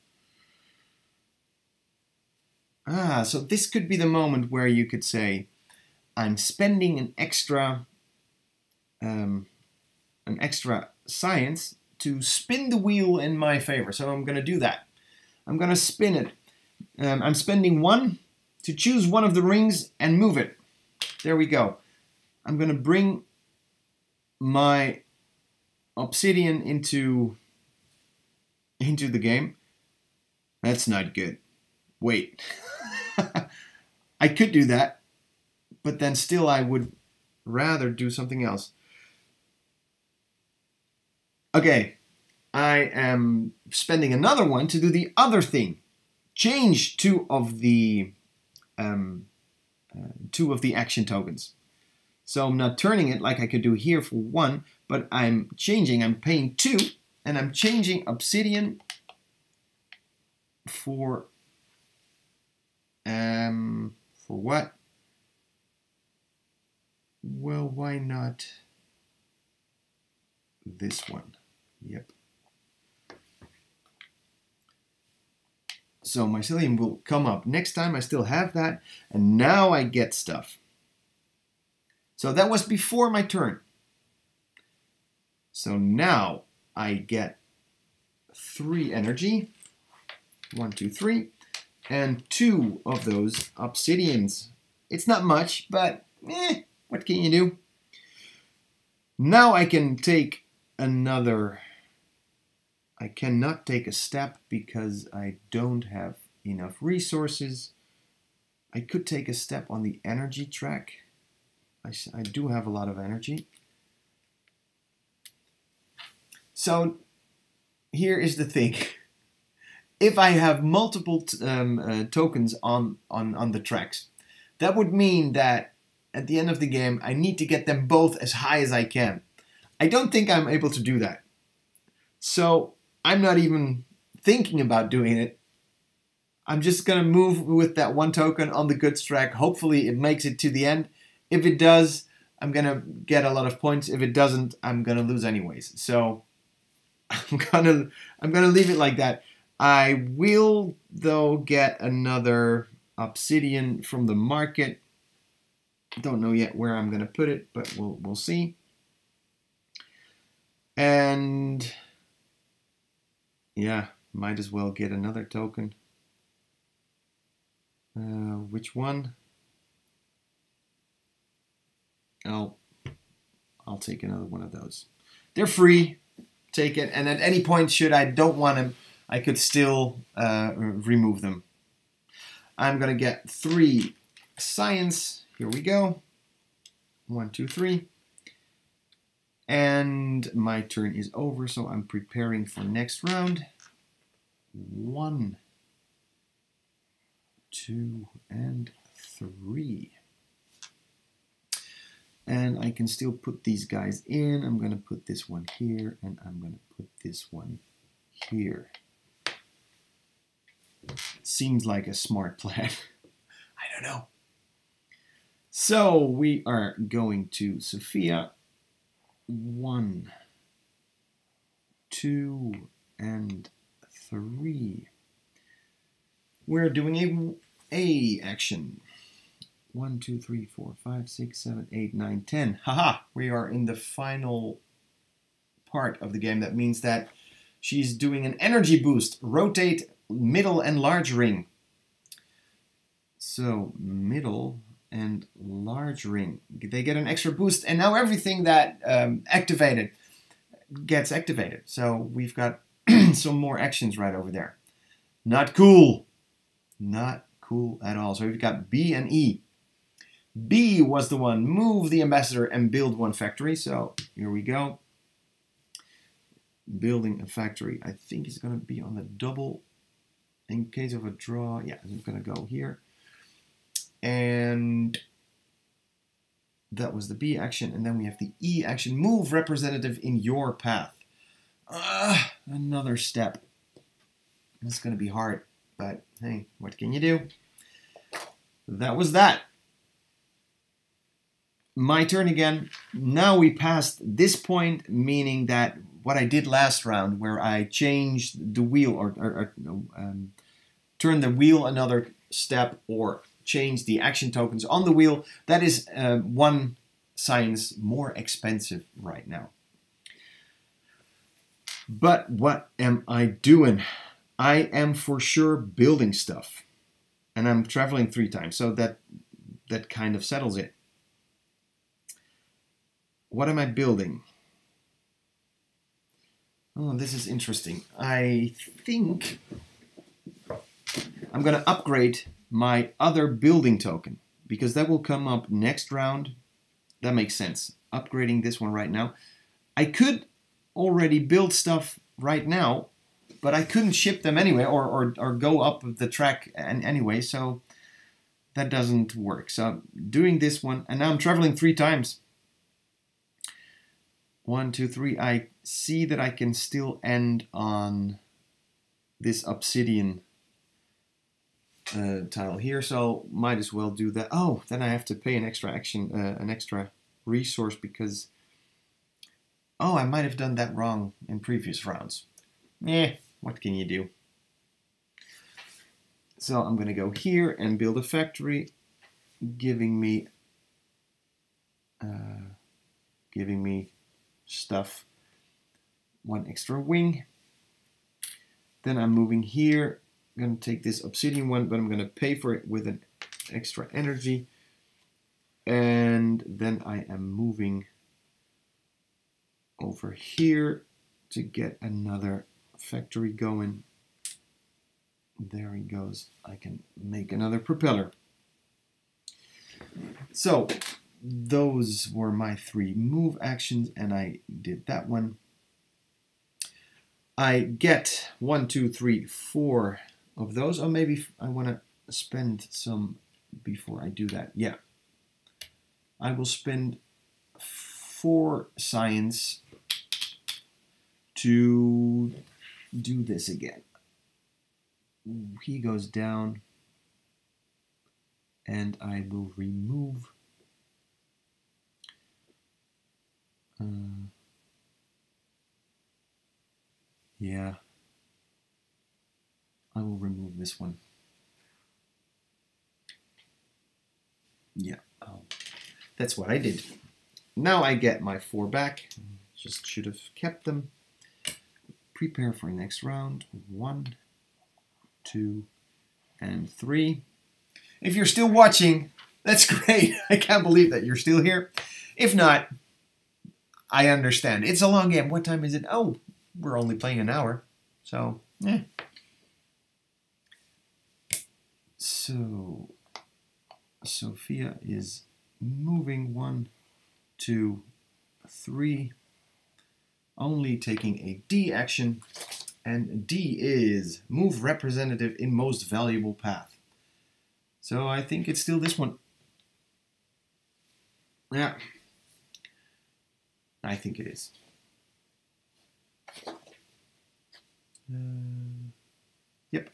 Ah, so this could be the moment where you could say, I'm spending an extra, um, an extra science to spin the wheel in my favor. So I'm going to do that. I'm going to spin it. Um, I'm spending one to choose one of the rings and move it. There we go. I'm going to bring my obsidian into, into the game. That's not good. Wait. I could do that, but then still I would rather do something else. Okay, I am spending another one to do the other thing. Change two of the um, uh, two of the action tokens. So I'm not turning it like I could do here for one, but I'm changing. I'm paying two, and I'm changing obsidian for... Um, for what? Well, why not this one? Yep. So mycelium will come up next time. I still have that, and now I get stuff. So that was before my turn. So now I get three energy. One, two, three. And two of those obsidians. It's not much, but eh, what can you do? Now I can take another... I cannot take a step because I don't have enough resources. I could take a step on the energy track. I, I do have a lot of energy. So here is the thing. If I have multiple t um, uh, tokens on, on, on the tracks, That would mean that at the end of the game, I need to get them both as high as I can. I don't think I'm able to do that. So I'm not even thinking about doing it. I'm just going to move with that one token on the goods track. Hopefully it makes it to the end. If it does, I'm going to get a lot of points. If it doesn't, I'm going to lose anyways. So I'm going to I'm going to leave it like that. I will, though, get another obsidian from the market. Don't know yet where I'm going to put it, but we'll, we'll see. And yeah, might as well get another token. Uh, which one? I'll, I'll take another one of those. They're free. Take it. And at any point, should I don't want them, I could still uh, remove them. I'm going to get three science. Here we go. One, two, three. And my turn is over, so I'm preparing for next round. One, two, and three. And I can still put these guys in. I'm going to put this one here, and I'm going to put this one here. Seems like a smart plan. I don't know. So we are going to Sophia. One, two, and three. We're doing a, a action. One, two, three, four, five, six, seven, eight, nine, ten. Haha, we are in the final part of the game. That means that she's doing an energy boost. Rotate middle and large ring. So middle and large ring. They get an extra boost, and now everything that um, activated gets activated. So we've got some more actions right over there. Not cool. Not cool at all. So we've got B and E. B was the one, move the ambassador and build one factory. So here we go. Building a factory. I think it's going to be on the double. In case of a draw, yeah, I'm going to go here. And that was the B action. And then we have the E action. Move representative in your path. Uh, another step. That's going to be hard. But hey, what can you do? That was that. My turn again. Now we passed this point, meaning that what I did last round, where I changed the wheel or, or, or um, turned the wheel another step or change the action tokens on the wheel. That is uh, one science more expensive right now. But what am I doing? I am for sure building stuff. And I'm traveling three times, so that, that kind of settles it. What am I building? Oh, this is interesting. I think I'm going to upgrade my other building token, because that will come up next round. That makes sense. Upgrading this one right now. I could already build stuff right now, but I couldn't ship them anyway or, or, or go up the track and anyway, so that doesn't work. So I'm doing this one, and now I'm traveling three times. One, two, three. I see that I can still end on this obsidian Uh, tile here, so might as well do that. Oh, then I have to pay an extra action, uh, an extra resource, because oh, I might have done that wrong in previous rounds. Eh, what can you do? So I'm gonna go here and build a factory, giving me, uh, giving me stuff. One extra wing. Then I'm moving here. Going to take this obsidian one, but I'm going to pay for it with an extra energy, and then I am moving over here to get another factory going. There he goes. I can make another propeller. So those were my three move actions, and I did that one. I get one, two, three, four of those, or maybe I want to spend some before I do that, yeah, I will spend four science to do this again. He goes down, and I will remove uh, yeah, I will remove this one. Yeah, oh, that's what I did. Now I get my four back. Just should have kept them. Prepare for next round. One, two, and three. If you're still watching, that's great. I can't believe that you're still here. If not, I understand. It's a long game. What time is it? Oh, we're only playing an hour. So, yeah. So, Sophia is moving one, two, three. Only taking a D action. And D is move representative in most valuable path. So I think it's still this one. Yeah. I think it is. Uh, yep.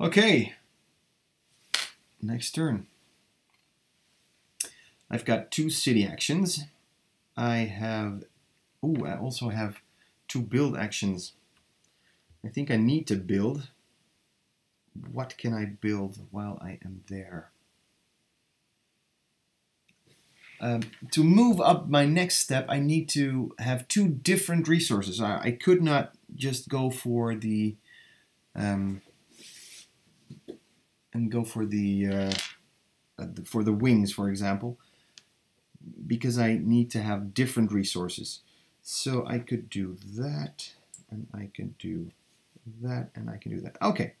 Okay. Next turn. I've got two city actions. I have... Ooh, I also have two build actions. I think I need to build. What can I build while I am there? Um, to move up my next step, I need to have two different resources. I, I could not just go for the um, and go for the, uh, the for the wings, for example, because I need to have different resources. So I could do that, and I can do that, and I can do that. Okay.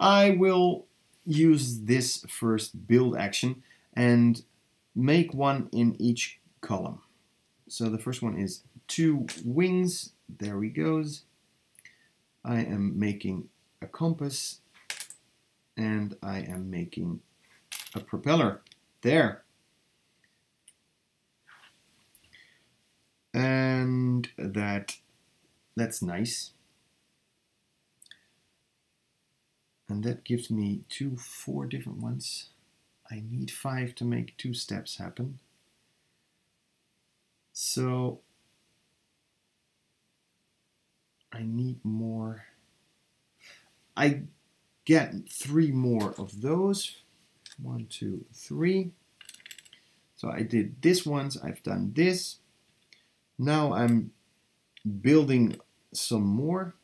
I will use this first build action and make one in each column. So the first one is two wings. There we goes. I am making a compass, and I am making a propeller. There. And that, that's nice. And that gives me two, four different ones. I need five to make two steps happen. So I need more. I get three more of those. One, two, three. So I did this once, I've done this. Now I'm building some more.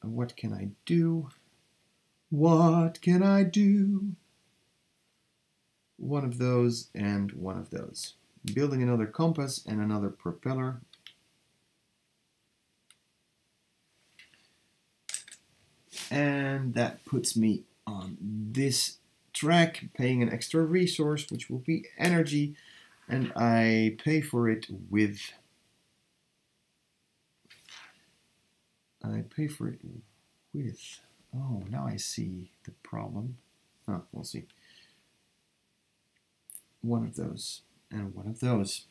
What can I do? What can I do? One of those and one of those. Building another compass and another propeller. And that puts me on this track, paying an extra resource, which will be energy. And I pay for it with... I pay for it with, oh, now I see the problem. Oh, we'll see. One of those and one of those.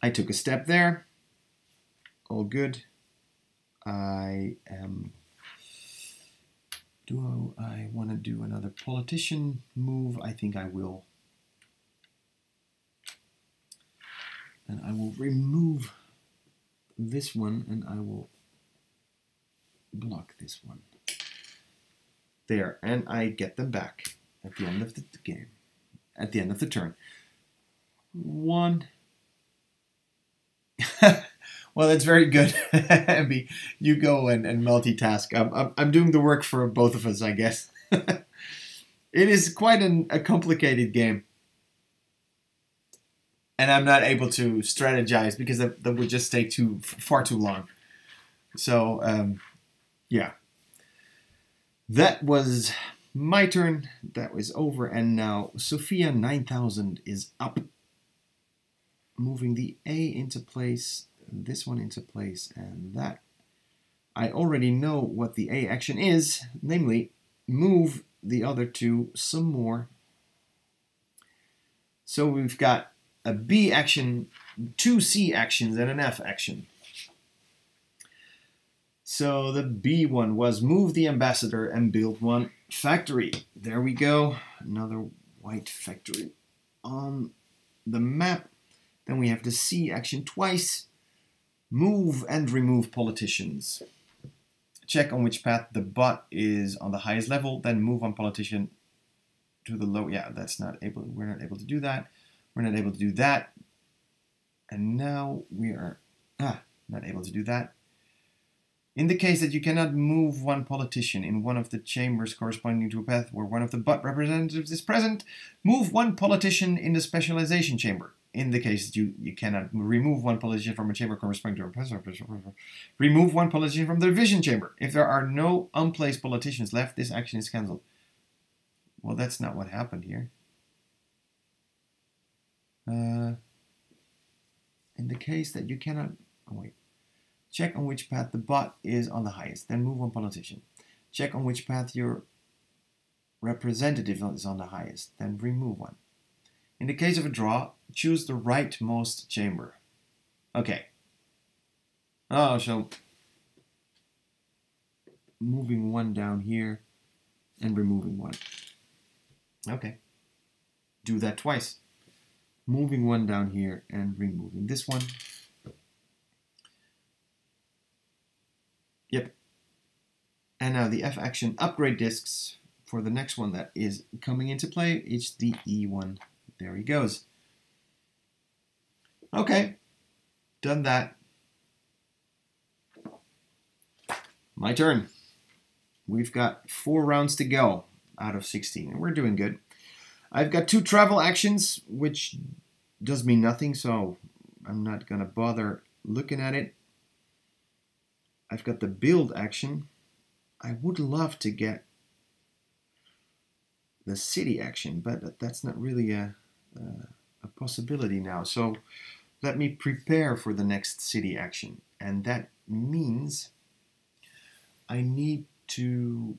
I took a step there. All good. I am, do I want to do another politician move? I think I will. And I will remove this one, and I will block this one. There, and I get them back at the end of the game, at the end of the turn. One. Well, that's very good, Ambie. You go and, and multitask. I'm, I'm, I'm doing the work for both of us, I guess. It is quite an, a complicated game. And I'm not able to strategize because that, that would just take too far too long. So, um, yeah. That was my turn. That was over. And now Sophia nine thousand is up. Moving the A into place, this one into place, and that. I already know what the A action is, namely move the other two some more. So we've got a B action, two C actions, and an F action. So the B one was move the ambassador and build one factory. There we go, another white factory on the map. Then we have the C action twice, move and remove politicians. Check on which path the bot is on the highest level, then move on politician to the low. Yeah, that's not able, we're not able to do that. We're not able to do that. And now we are ah, not able to do that. In the case that you cannot move one politician in one of the chambers corresponding to a path where one of the bot representatives is present, move one politician in the specialization chamber. In the case that you, you cannot remove one politician from a chamber corresponding to a path, remove one politician from the division chamber. If there are no unplaced politicians left, this action is cancelled. Well, that's not what happened here. Uh, in the case that you cannot... Oh, wait. Check on which path the bot is on the highest, then move on politician. Check on which path your representative is on the highest, then remove one. In the case of a draw, choose the rightmost chamber. Okay. Oh, so moving one down here and removing one. Okay. Do that twice. Moving one down here and removing this one. Yep. And now the F action, upgrade discs for the next one that is coming into play. It's the E one. There he goes. Okay. Done that. My turn. We've got four rounds to go out of sixteen, and we're doing good. I've got two travel actions, which does mean nothing, so I'm not gonna bother looking at it. I've got the build action. I would love to get the city action, but that's not really a, uh, a possibility now. So let me prepare for the next city action. And that means I need to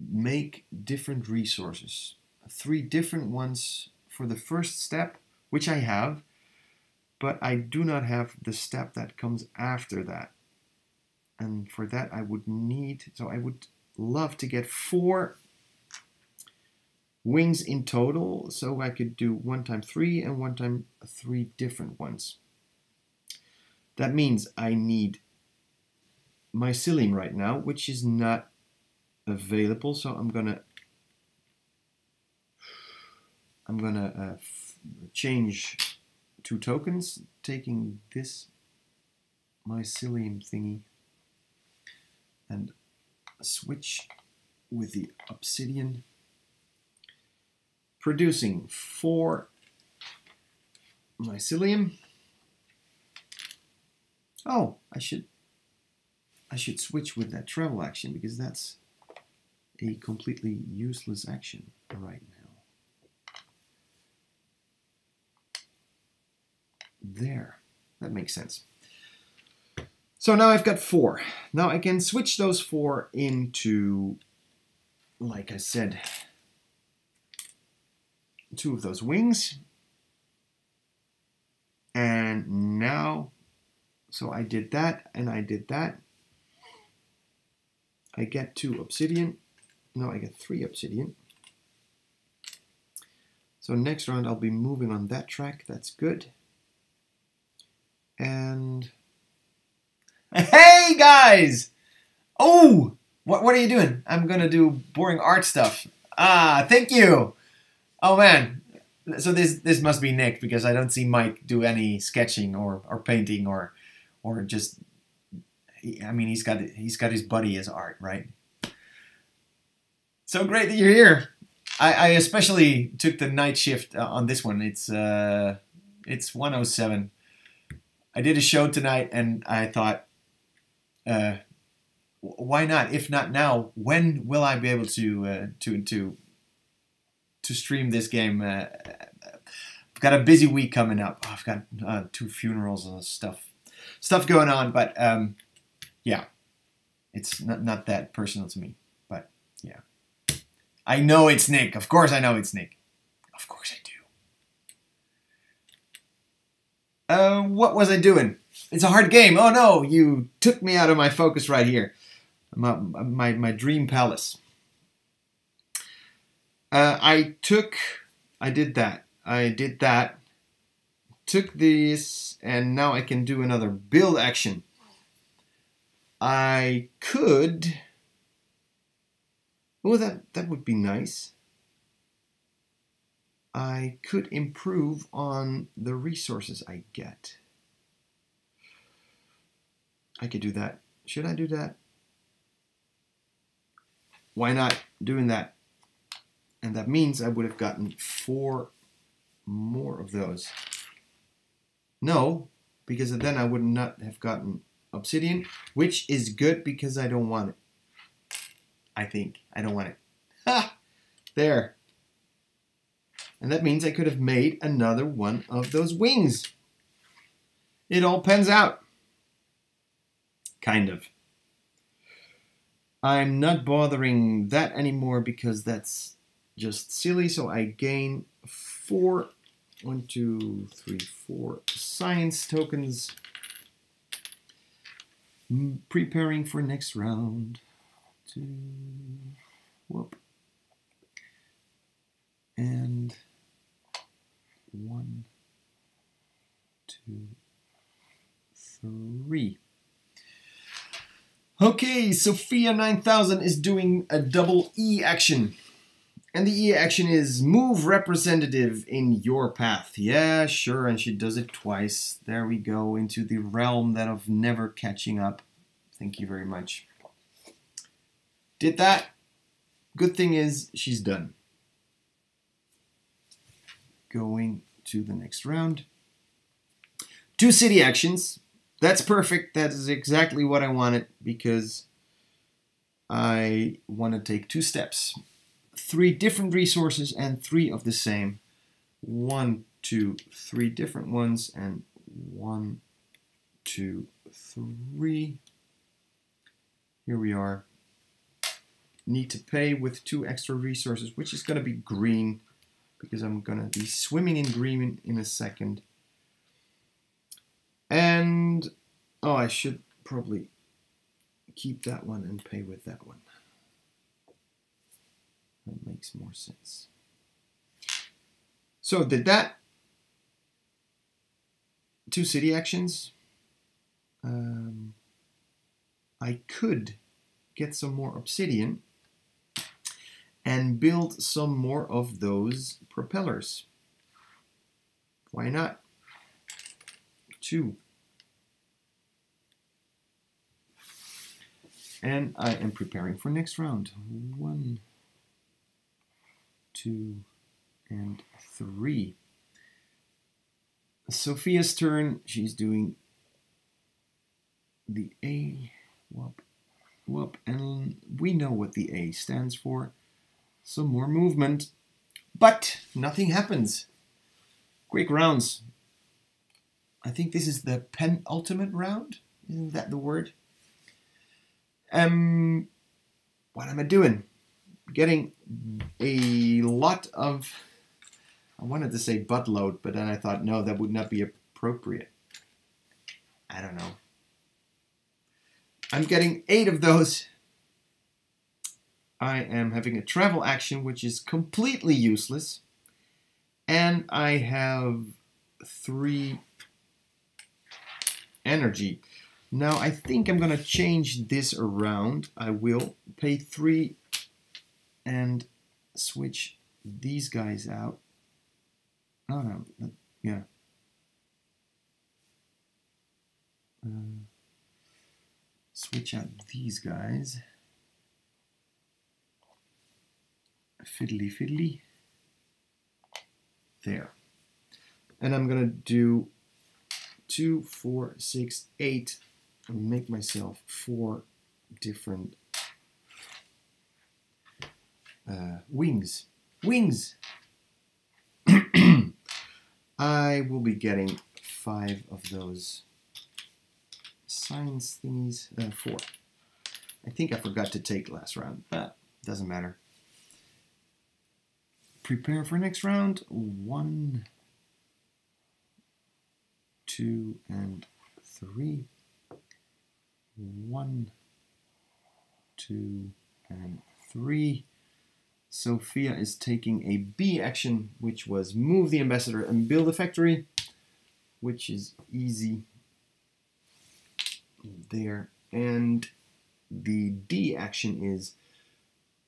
make different resources. Three different ones for the first step, which I have. But I do not have the step that comes after that. And for that I would need, so I would love to get four wings in total, so I could do one time three and one time three different ones. That means I need mycelium right now, which is not available, so I'm gonna I'm gonna uh, change two tokens, taking this mycelium thingy and switch with the obsidian, producing four mycelium. Oh, I should I should switch with that travel action, because that's a completely useless action right now. There, that makes sense. So now I've got four. Now I can switch those four into, like I said, two of those wings. And now, so I did that and I did that. I get two obsidian. No, I get three obsidian. So next round I'll be moving on that track. That's good. And hey guys! Oh, what what are you doing? I'm gonna do boring art stuff. Ah, thank you. Oh man, so this this must be Nick, because I don't see Mike do any sketching or or painting or or just. I mean, he's got he's got his buddy as art, right? So great that you're here. I, I especially took the night shift on this one. It's uh, it's one oh seven. I did a show tonight, and I thought, uh, why not? If not now, when will I be able to uh, to to to stream this game? Uh, I've got a busy week coming up. I've got uh, two funerals and stuff stuff going on, but um, yeah, it's not, not that personal to me, but yeah. I know it's Nick. Of course I know it's Nick. Of course I do. Uh, what was I doing? It's a hard game. Oh no, you took me out of my focus right here. My, my, my dream palace. Uh, I took... I did that. I did that. Took these, and now I can do another build action. I could... Oh, that, that would be nice. I could improve on the resources I get. I could do that. Should I do that? Why not doing that? And that means I would have gotten four more of those. No, because then I would not have gotten obsidian, which is good because I don't want it. I think. I don't want it. Ha! There. And that means I could have made another one of those wings. It all pans out. Kind of. I'm not bothering that anymore because that's just silly. So I gain four, one, two, three, four science tokens. Preparing for next round. Two, whoop. And one, two, three. Okay, Sophia nine thousand is doing a double E action. And the E action is move representative in your path. Yeah, sure, and she does it twice. There we go, into the realm that of never catching up. Thank you very much. Did that. Good thing is, she's done. Going to the next round. Two city actions. That's perfect. That is exactly what I wanted because I want to take two steps. Three different resources and three of the same. One, two, three different ones, and one, two, three. Here we are. Need to pay with two extra resources, which is going to be green because I'm going to be swimming in green in, in a second. And oh, I should probably keep that one and pay with that one. That makes more sense. So did that. Two city actions. Um, I could get some more obsidian and build some more of those propellers. Why not? Two. And I am preparing for next round. One, two, and three. Sophia's turn. She's doing the A. Whoop, whoop. And we know what the A stands for. Some more movement. But nothing happens. Quick rounds. I think this is the penultimate round. Isn't that the word? Um, what am I doing? Getting a lot of... I wanted to say buttload, but then I thought, no, that would not be appropriate. I don't know. I'm getting eight of those. I am having a travel action, which is completely useless. And I have three... energy. Now I think I'm gonna change this around. I will pay three and switch these guys out. Oh no, that, yeah. Uh, switch out these guys. Fiddly fiddly. There. And I'm gonna do two, four, six, eight, and make myself four different uh, wings. Wings! I will be getting five of those science thingies, uh, four. I think I forgot to take last round, but doesn't matter. Prepare for next round, one, two, and three. One, two, and three. Sophia is taking a B action, which was move the ambassador and build a factory, which is easy there. And the D action is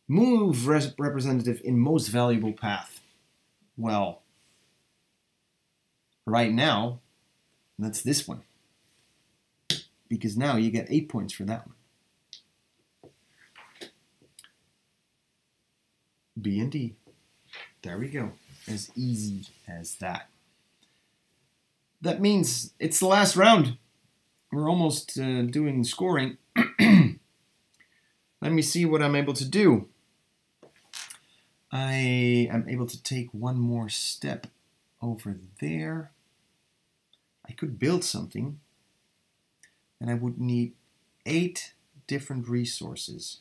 move res representative in most valuable path. Well, right now, that's this one. Because now you get eight points for that one. B and D. There we go. As easy as that. That means it's the last round. We're almost uh, doing scoring. Let me see what I'm able to do. I am able to take one more step over there. I could build something. And I would need eight different resources.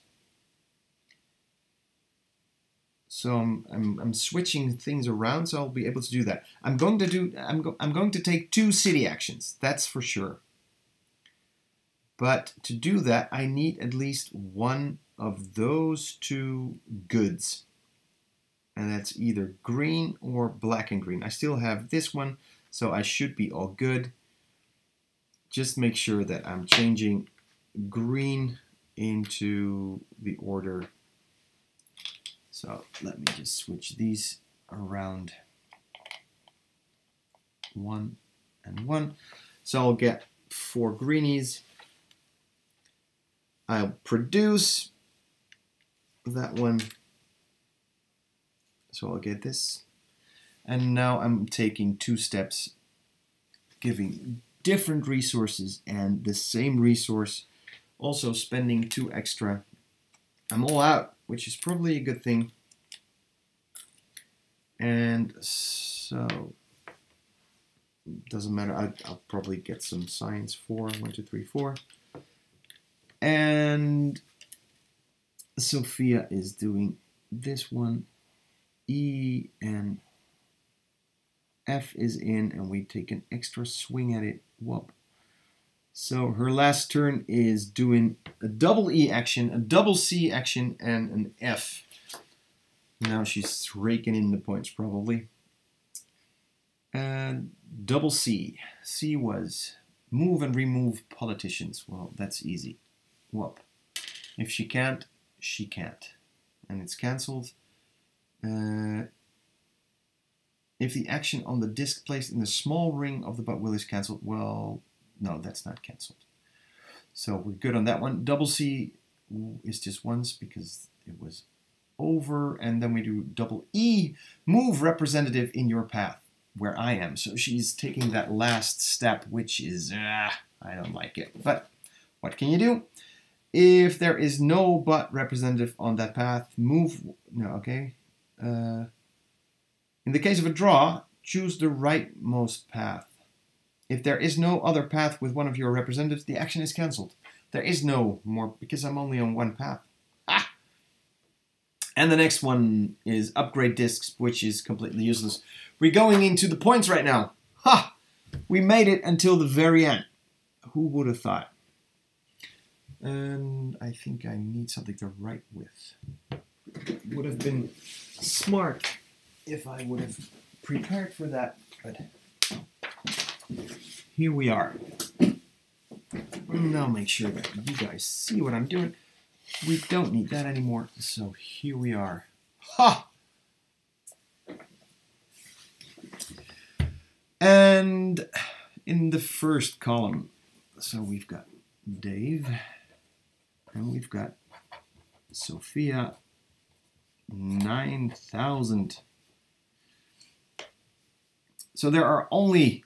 So I'm, I'm, I'm switching things around, so I'll be able to do that. I'm going to do. I'm, go, I'm going to take two city actions. That's for sure. But to do that, I need at least one of those two goods, and that's either green or black and green. I still have this one, so I should be all good. Just make sure that I'm changing green into the order. So let me just switch these around. One and one. So I'll get four greenies. I'll produce that one. So I'll get this. And now I'm taking two steps, giving different resources and the same resource, also spending two extra. I'm all out, which is probably a good thing. And so, doesn't matter, I'll, I'll probably get some science for one, two, three, four. And Sophia is doing this one, E and F is in, and we take an extra swing at it. Whoop. So her last turn is doing a double E action, a double C action, and an F. Now she's raking in the points probably. And double C. C was move and remove politicians. Well, that's easy. Whoop. If she can't, she can't. And it's cancelled. Uh, If the action on the disc placed in the small ring of the butt wheel is cancelled, well, no, that's not cancelled. So we're good on that one. Double C is just once because it was over. And then we do double E, move representative in your path, where I am. So she's taking that last step, which is, ah, I don't like it. But what can you do? If there is no butt representative on that path, move, no, okay. Uh, In the case of a draw, choose the rightmost path. If there is no other path with one of your representatives, the action is cancelled. There is no more, because I'm only on one path. Ah! And the next one is upgrade discs, which is completely useless. We're going into the points right now. Ha! We made it until the very end. Who would have thought? And I think I need something to write with. Would have been smart if I would have prepared for that, but here we are. Now make sure that you guys see what I'm doing. We don't need that anymore, so here we are. Ha! And in the first column, so we've got Dave, and we've got Sophia nine thousand. So there are only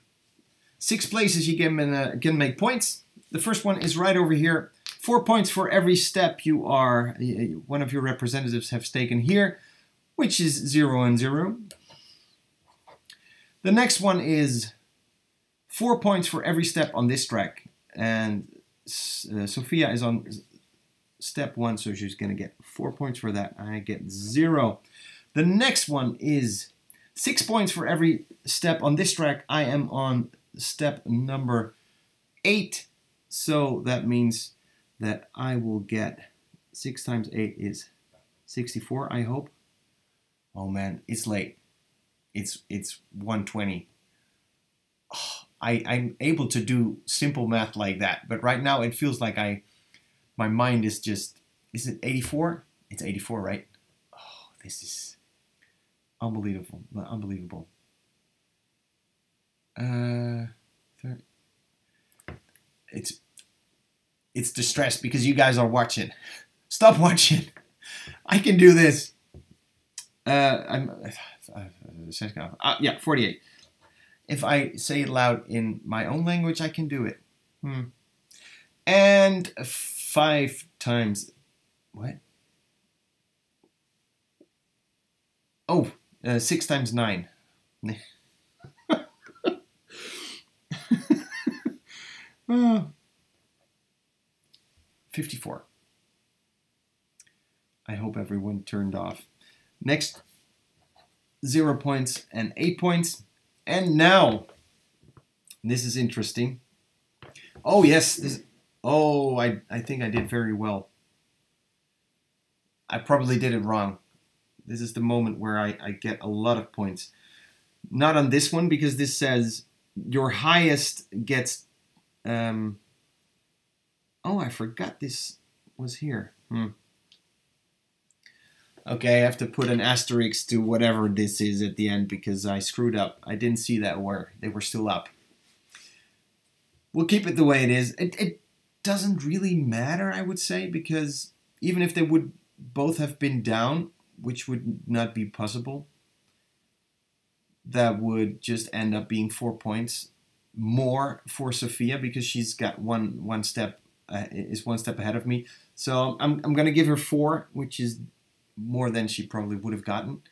six places you can, uh, can make points. The first one is right over here. Four points for every step you are, uh, one of your representatives have taken here, which is zero and zero. The next one is four points for every step on this track. And uh, Sophia is on step one, so she's going to get four points for that. I get zero. The next one is six points for every step on this track. I am on step number eight, so that means that I will get six times eight is sixty-four, I hope. Oh man, it's late. It's it's one twenty. Oh, I, I'm able to do simple math like that, but right now it feels like I my mind is just, is it eighty-four? It's eighty-four, right? Oh, this is unbelievable. Unbelievable. Uh, it's it's the stress because you guys are watching. Stop watching. I can do this. Uh, I'm uh, yeah, forty-eight. If I say it loud in my own language, I can do it. Hmm. And five times what? Oh, uh, six times nine. Oh. fifty-four. I hope everyone turned off. Next, zero points and eight points. And now, this is interesting. Oh, yes. This, oh, I, I think I did very well. I probably did it wrong. This is the moment where I, I get a lot of points. Not on this one, because this says your highest gets... Um, oh, I forgot this was here. Hmm. Okay, I have to put an asterisk to whatever this is at the end because I screwed up. I didn't see that word. They were still up. We'll keep it the way it is. It, it doesn't really matter, I would say, because even if they would both have been down, which would not be possible, that would just end up being four points more for Sophia because she's got one one step uh, is one step ahead of me. So I'm I'm gonna give her four, which is more than she probably would have gotten.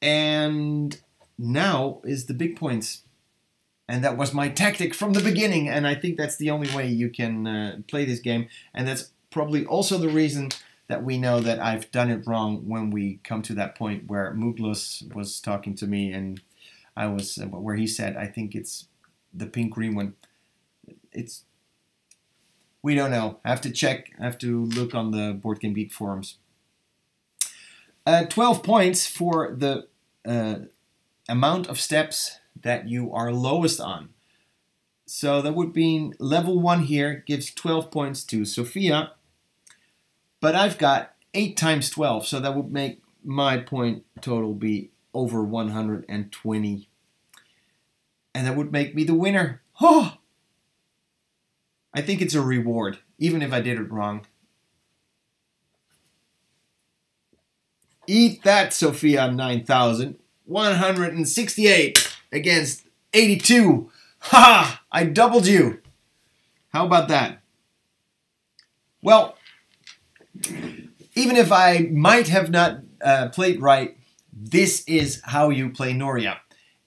And now is the big points. And that was my tactic from the beginning. And I think that's the only way you can uh, play this game. And that's probably also the reason that we know that I've done it wrong when we come to that point where Muglos was talking to me and I was, uh, where he said, I think it's the pink-green one. It's, we don't know. I have to check. I have to look on the Board Game Geek forums. Uh, twelve points for the uh, amount of steps that you are lowest on. So that would be level one here gives twelve points to Sophia. But I've got eight times twelve. So that would make my point total be over one hundred twenty. And that would make me the winner. Oh! I think it's a reward, even if I did it wrong. Eat that, Sophia nine thousand. one hundred sixty-eight against eighty-two. Ha! I doubled you. How about that? Well, even if I might have not uh, played right, this is how you play Noria.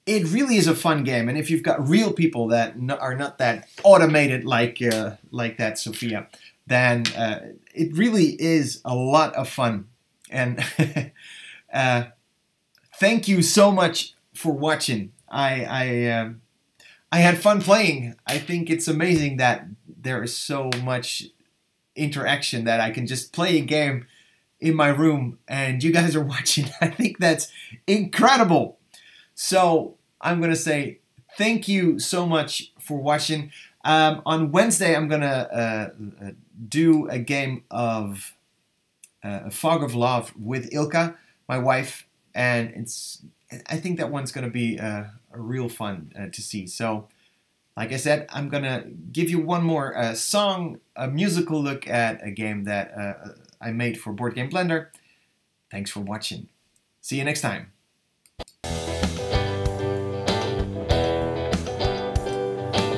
It really is a fun game, and if you've got real people that are not that automated like uh, like that, Sophia, then uh, it really is a lot of fun. And uh, thank you so much for watching. I I, uh, I had fun playing. I think it's amazing that there is so much interaction that I can just play a game in my room, and you guys are watching. I think that's incredible. So I'm going to say thank you so much for watching. Um, on Wednesday, I'm going to uh, do a game of uh, Fog of Love with Ilka, my wife, and it's. I think that one's going to be uh, a real fun uh, to see. So, like I said, I'm going to give you one more uh, song, a musical look at a game that uh, I made for Board Game Blender. Thanks for watching. See you next time.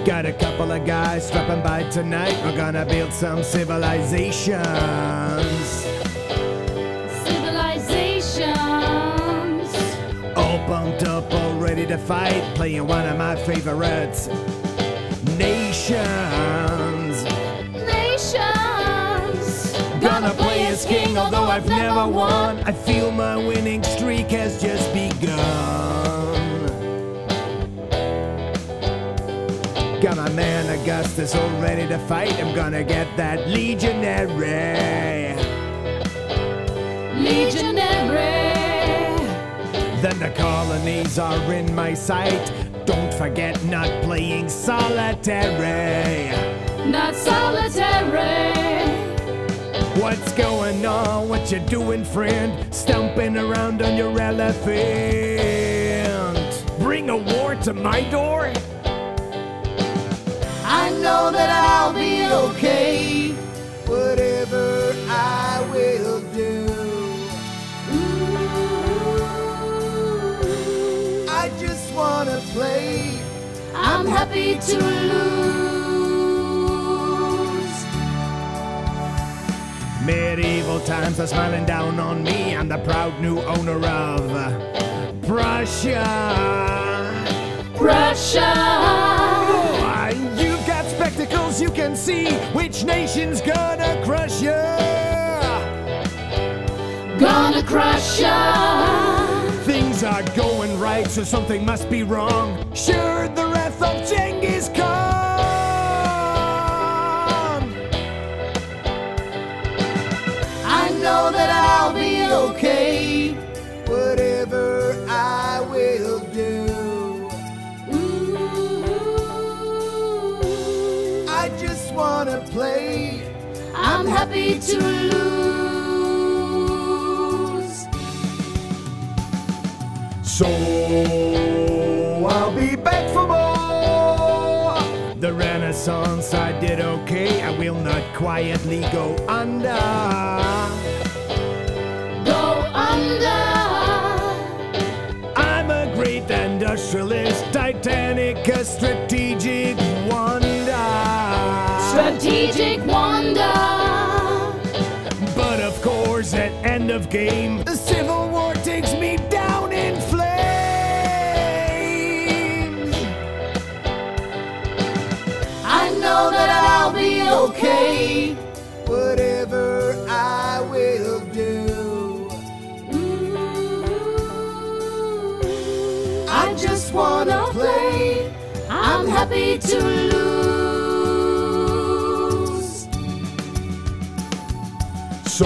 Got a couple of guys stopping by tonight. We're gonna build some civilizations. Civilizations. All bumped up, all ready to fight. Playing one of my favorites. Nations. winning, although I've never won. I feel my winning streak has just begun. Got my man Augustus all ready to fight. I'm gonna get that legionary. Legionary. Then the colonies are in my sight. Don't forget not playing solitary. Not solitary. What's going on? What you doing, friend? Stomping around on your elephant. Bring a war to my door? I know that I'll be okay. Whatever I will do. Wanna play. I'm happy to lose. Medieval times are smiling down on me. I'm the proud new owner of Prussia. Prussia. Oh, you've got spectacles you can see. Which nation's gonna crush ya? Gonna crush ya. Things are going right, so something must be wrong. Sure, the wrath of Genghis Khan. I know that I'll be okay. Whatever I will do. Ooh, I just wanna play. I'm happy to lose. So I'll be back for more. The Renaissance, I did okay. I will not quietly go under. Go under. I'm a great industrialist, Titanic, a strategic wonder. Strategic wonder. But of course, at end of game, the Civil War takes me down in flames. I'll be okay. Whatever I will do. Ooh, I just wanna play. I'm happy to lose. So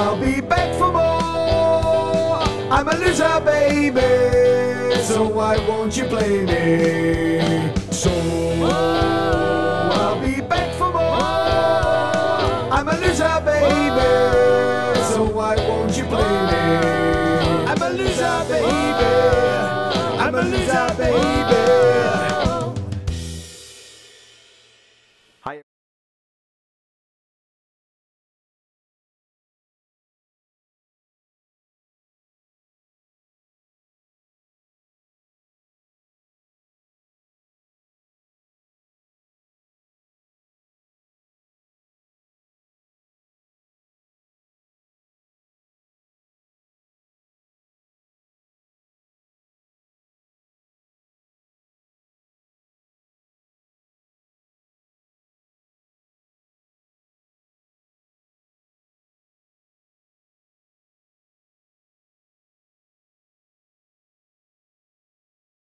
I'll be back for more. I'm a loser, baby. So why won't you blame me?